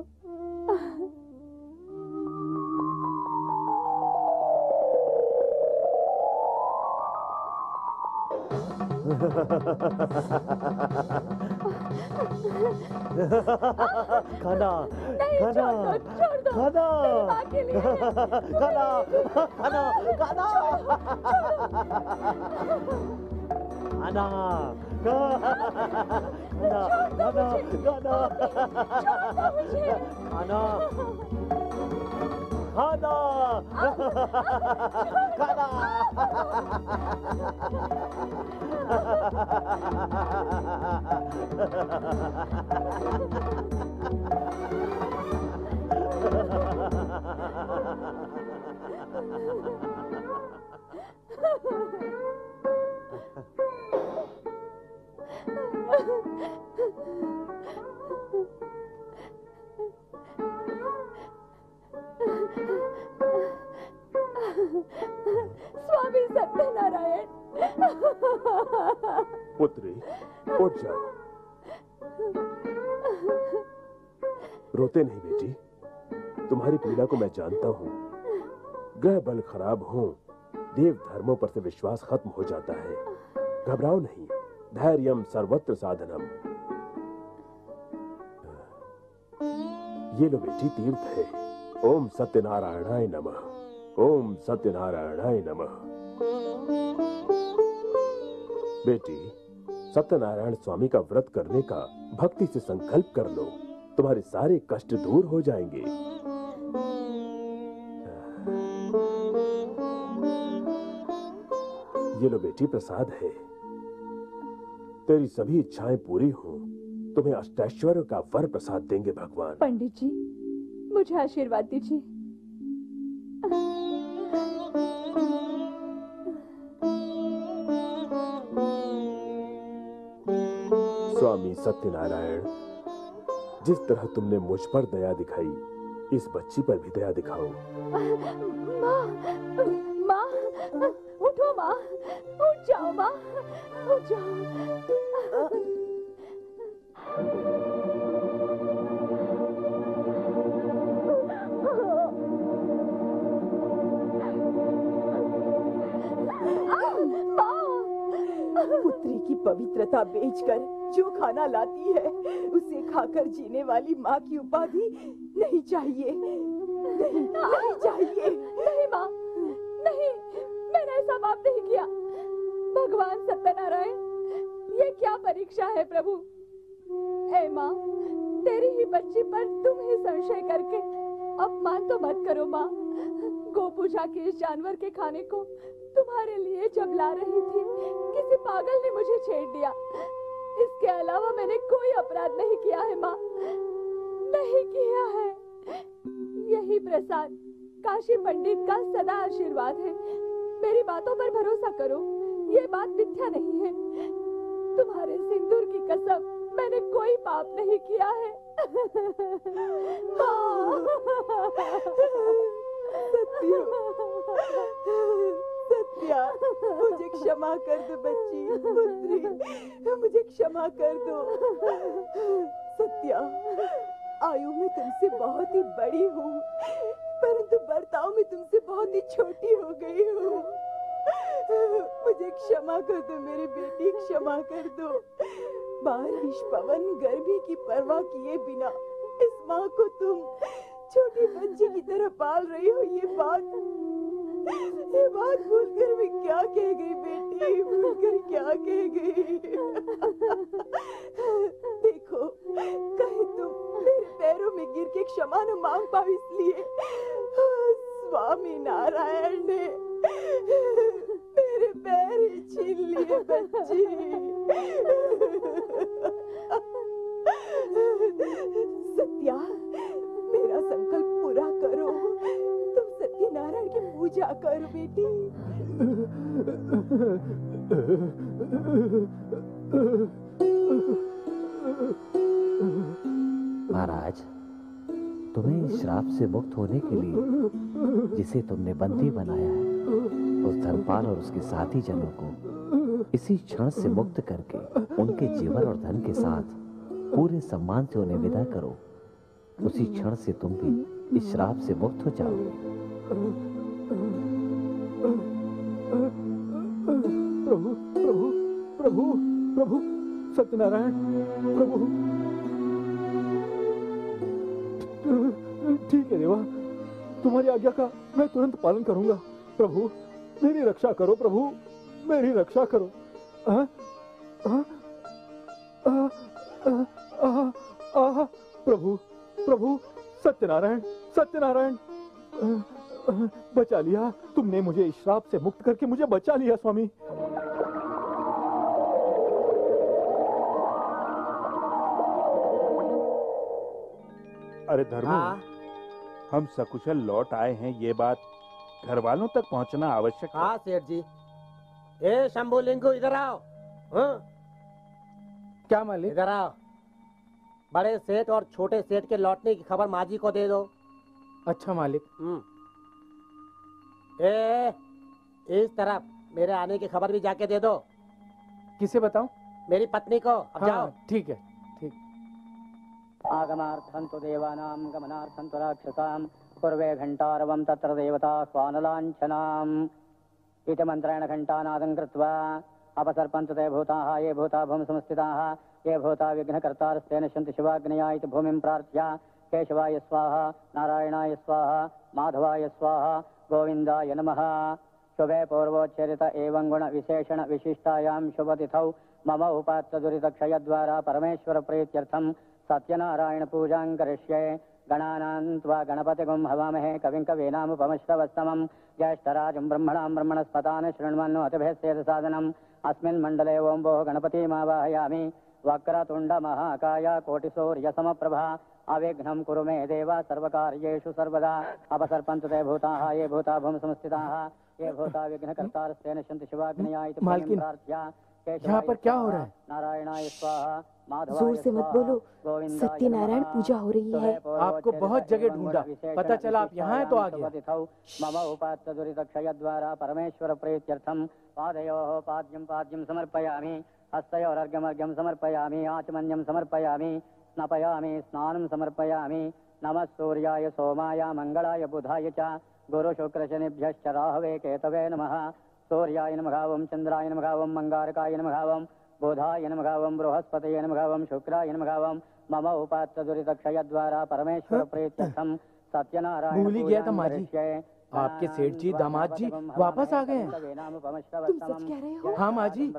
खाना खाना खाना खाना खाना खाना आना ना ना ना ना ना आना आना खाना स्वामी सत्यनारायण। पुत्री, उठ जाओ। रोते नहीं बेटी, तुम्हारी पीड़ा को मैं जानता हूँ। ग्रह बल खराब हो, देव धर्मों पर से विश्वास खत्म हो जाता है। घबराओ नहीं, धैर्यम सर्वत्र साधनम। ये लो बेटी तीर्थ है। ओम सत्यनारायणाय नमः, ओम सत्यनारायणाय नमः। बेटी, सत्यनारायण स्वामी का व्रत करने का भक्ति से संकल्प कर लो, तुम्हारे सारे कष्ट दूर हो जाएंगे। ये लो बेटी प्रसाद है, तेरी सभी इच्छाएं पूरी हो, तुम्हें अष्टैश्वर्य का वर प्रसाद देंगे भगवान। पंडित जी, मुझे आशीर्वाद दीजिए। स्वामी सत्यनारायण, जिस तरह तुमने मुझ पर दया दिखाई, इस बच्ची पर भी दया दिखाओ। माँ, माँ, उठो माँ, उठ जाओ माँ, उठ जाओ। पुत्री की पवित्रता बेचकर जो खाना लाती है उसे खाकर जीने वाली माँ की उपाधि नहीं चाहिए, नहीं, नहीं चाहिए। नहीं माँ, नहीं, मैंने ऐसा पाप नहीं किया। भगवान सत्यनारायण, ये क्या परीक्षा है प्रभु। ऐ माँ, तेरी ही बच्ची पर तुम ही संशय करके अपमान तो मत करो माँ। गो पूजा के इस जानवर के खाने को तुम्हारे लिए जब ला रही थी, किसी पागल ने मुझे छेड़ दिया। इसके अलावा मैंने कोई अपराध नहीं किया है माँ, नहीं किया है। यही प्रसाद काशी पंडित का सदा आशीर्वाद है। मेरी बातों पर भरोसा करो, ये बात मिथ्या नहीं है। तुम्हारे सिंदूर की कसम, मैंने कोई पाप नहीं किया है। माँ सत्या, मुझे क्षमा कर दो बच्ची, पुत्री मुझे क्षमा कर दो। सत्या, आयु में तुमसे बहुत ही बड़ी हूँ, परंतु बर्ताव में तुमसे बहुत ही छोटी हो गई हूँ। मुझे क्षमा कर दो मेरी बेटी, क्षमा कर दो। बारिश पवन गर्मी की परवाह किए बिना इस माँ को तुम छोटी बच्ची की तरह पाल रही हो, ये बात ये बात भूलकर मैं क्या कह गई बेटी, भूलकर क्या कह गई। देखो, कहीं तुम मेरे पैरों में गिर के क्षमा न मांग पाओ, इसलिए स्वामी नारायण ने मेरे पैर ही छीन लिए बच्ची। सत्या, मेरा संकल्प पूरा करो, तुम सत्यनारायण की पूजा करो बेटी। महाराज, तुम्हें इस श्राप से मुक्त होने के लिए जिसे तुमने बंदी बनाया है, उस धर्मपाल और उसके साथी जनों को इसी क्षण से मुक्त करके उनके जीवन और धन के साथ पूरे सम्मान से उन्हें विदा करो। उसी क्षण से तुम भी इस श्राप से मुक्त हो जाओगे। प्रभु प्रभु प्रभु प्रभु सत्यनारायण प्रभु, ठीक है देवा, तुम्हारी आज्ञा का मैं तुरंत पालन करूंगा। प्रभु मेरी रक्षा करो, प्रभु मेरी रक्षा करो। आ, आ, आ, आ, आ, आ, प्रभु प्रभु सत्यनारायण सत्यनारायण, बचा लिया तुमने मुझे, इस श्राप से मुक्त करके मुझे बचा लिया स्वामी। अरे धर्मू, हम सकुशल लौट आए हैं, ये बात घर वालों तक पहुंचना आवश्यक है। हाँ सेठ जी। ए शंभू लिंगू, इधर आओ। हाँ? क्या मालिक? इधर आओ। बड़े सेठ और छोटे सेठ के लौटने की खबर माजी को दे दो। अच्छा मालिक। ए, इस तरफ मेरे आने की खबर भी जाके दे दो। किसे बताऊं? मेरी पत्नी को। अब हाँ, जाओ। ठीक है, ठीक। आगमार्थं तु देवानां गमनार्थं तु राक्षसां पूर्वे घंटारवं तत्र देवता स्वानलांछनां इति मंत्रेण घंटानादं कृत्वा अपसर्पन्तु ते भूताः ये भूता भूमि संस्थिताः ये भूता विघ्नकर्तारस्तेन शन्ति शिवाग्नया इति भूमिं प्रार्थ्य केशवाय स्वाहा नारायणाय स्वाहा माधवाय स्वाहा गोविंदाय नमः। शुभे पूर्वोच्चरित एवं गुण विशेषण विशिष्टायां शुभतिथौ मम उपात्त दुरितक्षयद्वारा परमेश्वर प्रीत्यर्थं सत्यनारायण पूजां करिष्ये। गणानां त्वा गणपतिगुं हवामहे कविं कवीनामुपमश्रवस्तमं ज्येष्ठराजं ब्रह्मणां ब्रह्मणस्पतान् शृण्वन्नो अतिभयस्येदसादनम्। अस्मिन् मण्डले ओं भो गणपतिमावाहयामि वक्रतुण्डमहाकाय कोटिसूर्यसमप्रभा अविघ्नं कुरु मे देव सर्वकार्येषु सर्वदा। अपसर्पन्तु ते भूताः ये भूता भूमि संस्थिताः ये भूता विघ्नकर्तारस्तेन शन्ति शिवाग्नया इति भूमिं प्रार्थ्य। यहाँ पर क्या हो रहा है? नारायणाय स्वाहा जोर से मत बोलो, सत्यनारायण पूजा हो रही है। आपको बहुत जगह ढूंढा, पता चला आप यहाँ हैं तो आ गया। द्वारा परमेश्वर प्रेत्यर्थम पादयोः पाद्यं पाद्यं समर्पयामि, हस्तयोः अर्घ्यं अर्घ्यं समर्पयामि, आचमन्यं समर्पयामि, स्नापयामि स्नानं समर्पयामि। नमः सूर्याय सोमाय मंगलाय बुधाय च गुरु शुक्र शनिभ्यश्च राहवे केतवे नमः। सूर्याय नमः ओम, चंद्राय नमः ओम, मंगारकाय नमः ओम, बुधाय नमः ओम, बृहस्पतये नमः ओम, शुक्राय नमः ओम। मम उपात्त दुरितक्षय द्वारा परमेश्वर प्रेत्यर्थम सत्यनारायण। भूल गया था माजी, आपके सेठ जी दामाद जी वापस आ गए हैं। तुम सच कह रहे हो? हाँ माँ जी।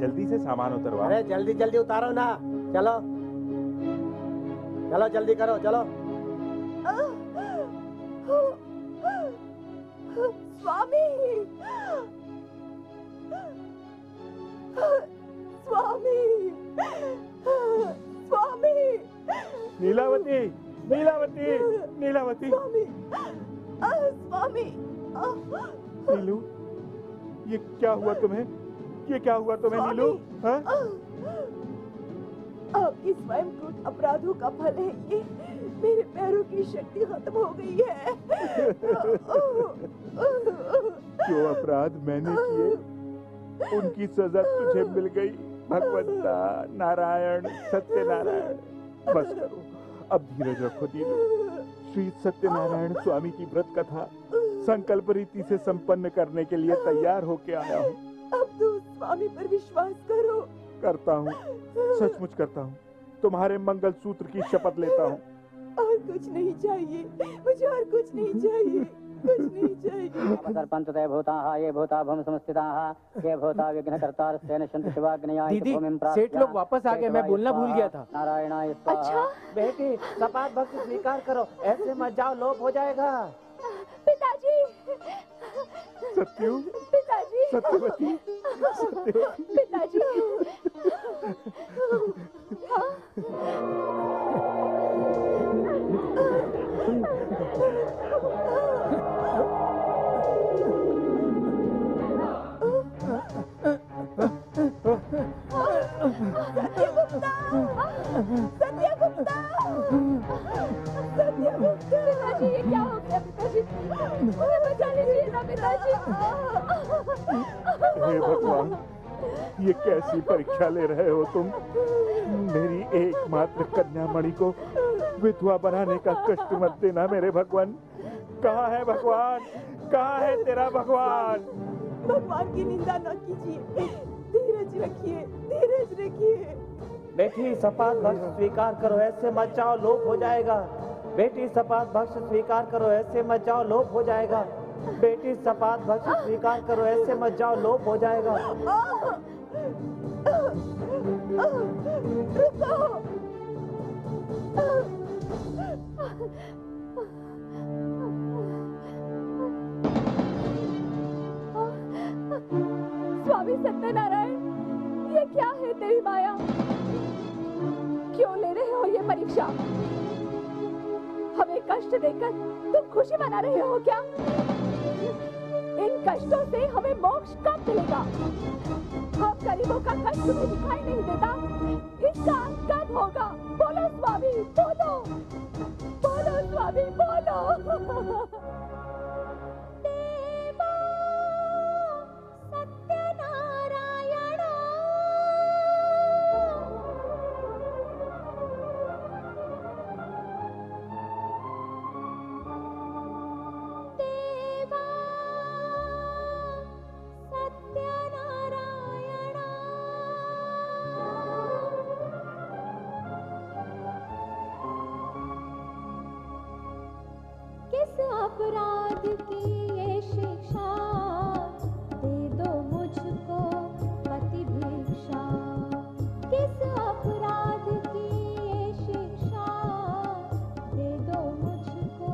जल्दी से सामान उतरवाओ। अरे जल्दी जल्दी उतारो ना, चलो चलो जल्दी करो, चलो। स्वामी स्वामी स्वामी। नीलावती नीलावती नीलावती। स्वामी स्वामी। नीलू ये क्या हुआ तुम्हें, ये क्या हुआ तुम्हें नीलू? हाँ? आपकी स्वयंकृत अपराधों का फल है कि मेरे पैरों की शक्ति खत्म हो गई है। जो अपराध मैंने किए उनकी सजा तुझे मिल गई। भगवंता, नारायण, सत्यनारायण। बस करो, अब धीरज रखो नीलू। श्री सत्यनारायण स्वामी की व्रत कथा संकल्प रीति से संपन्न करने के लिए तैयार होके आया हूँ। अब तो स्वामी पर विश्वास करो। करता हूँ, सचमुच करता हूँ। तुम्हारे मंगलसूत्र की शपथ लेता हूँ। और कुछ नहीं चाहिए मुझे, और कुछ नहीं चाहिए, कुछ नहीं चाहिए। सरपंच तय भूता ये भूता भम समस्तिता ये भूता विघ्न करता सेठ लोग वापस आ गए, मैं बोलना भूल गया था। नारायण। अच्छा बेटी सपाट भक्ति स्वीकार करो, ऐसे मत जाओ, लोभ हो जाएगा। पिताजी सत्यू, पिताजी सत्यवती, सत्यवती पिताजी। सत्य गुप्ता, सत्य गुप्ता, सत्य गुप्ता। पिताजी ये क्या हो गया? पिताजी मुझे बचा लीजिए ना पिताजी। हे भगवान, ये कैसी परीक्षा ले रहे हो तुम? मेरी एकमात्र कन्यामणि को विधवा बनाने का कष्ट मत देना मेरे भगवान। कहाँ है भगवान, कहाँ है तेरा भगवान? भगवान की निंदा न कीजिए, धीरज रखिए, धीरज रखिए। बेटी सपाट भक्ष स्वीकार करो, ऐसे मत जाओ, लोभ हो जाएगा। बेटी सपाट भक्ष स्वीकार करो, ऐसे मत जाओ, लोभ हो जाएगा। बेटी सपाट भक्ष स्वीकार करो, ऐसे मत जाओ, लोभ हो जाएगा। स्वामी सत्यनारायण, ये क्या है तेरी माया? क्यों ले रहे हो ये परीक्षा? हमें कष्ट देकर तुम खुशी मना रहे हो क्या? इन कष्टों से हमें मोक्ष कब मिलेगा? हम गरीबों का कष्ट तुम्हें दिखाई नहीं देता, इसका अंत कब होगा? बोलो स्वामी, बोलो, बोलो स्वामी, बोलो। देवा सत्यनारायण। अपराध की ये शिक्षा दे दो मुझको पति भिक्षा। किस अपराध की ये शिक्षा दे दो मुझको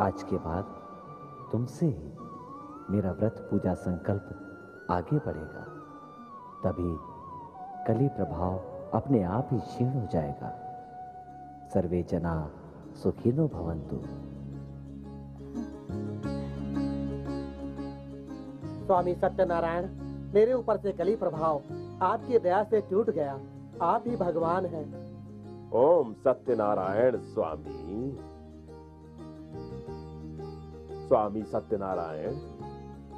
आज के बाद तुमसे ही मेरा व्रत पूजा संकल्प आगे बढ़ेगा, तभी कली प्रभाव अपने आप ही क्षीण हो जाएगा। सर्वे जना सुखिनो भवन्तु। स्वामी सत्यनारायण, मेरे ऊपर से कली प्रभाव आपकी दया से टूट गया। आप ही भगवान हैं। ओम सत्यनारायण स्वामी। स्वामी सत्यनारायण,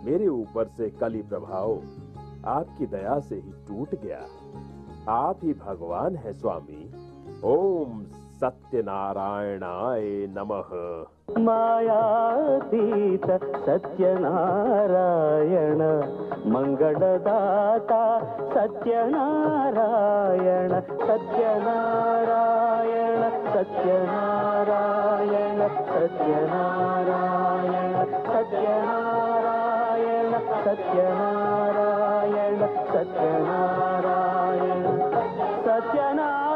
मेरे ऊपर से कली प्रभाव आपकी दया से ही टूट गया। आप ही भगवान है स्वामी। ओम सत्यनारायणाय नमः। मायातीत सत्यनारायण, मंगलदाता सत्यनारायण, सत्यनारायण सत्यनारायण सत्यनारायण सत्यनारायण सत्यनारायण सत्यनारायण सत्यनारायण।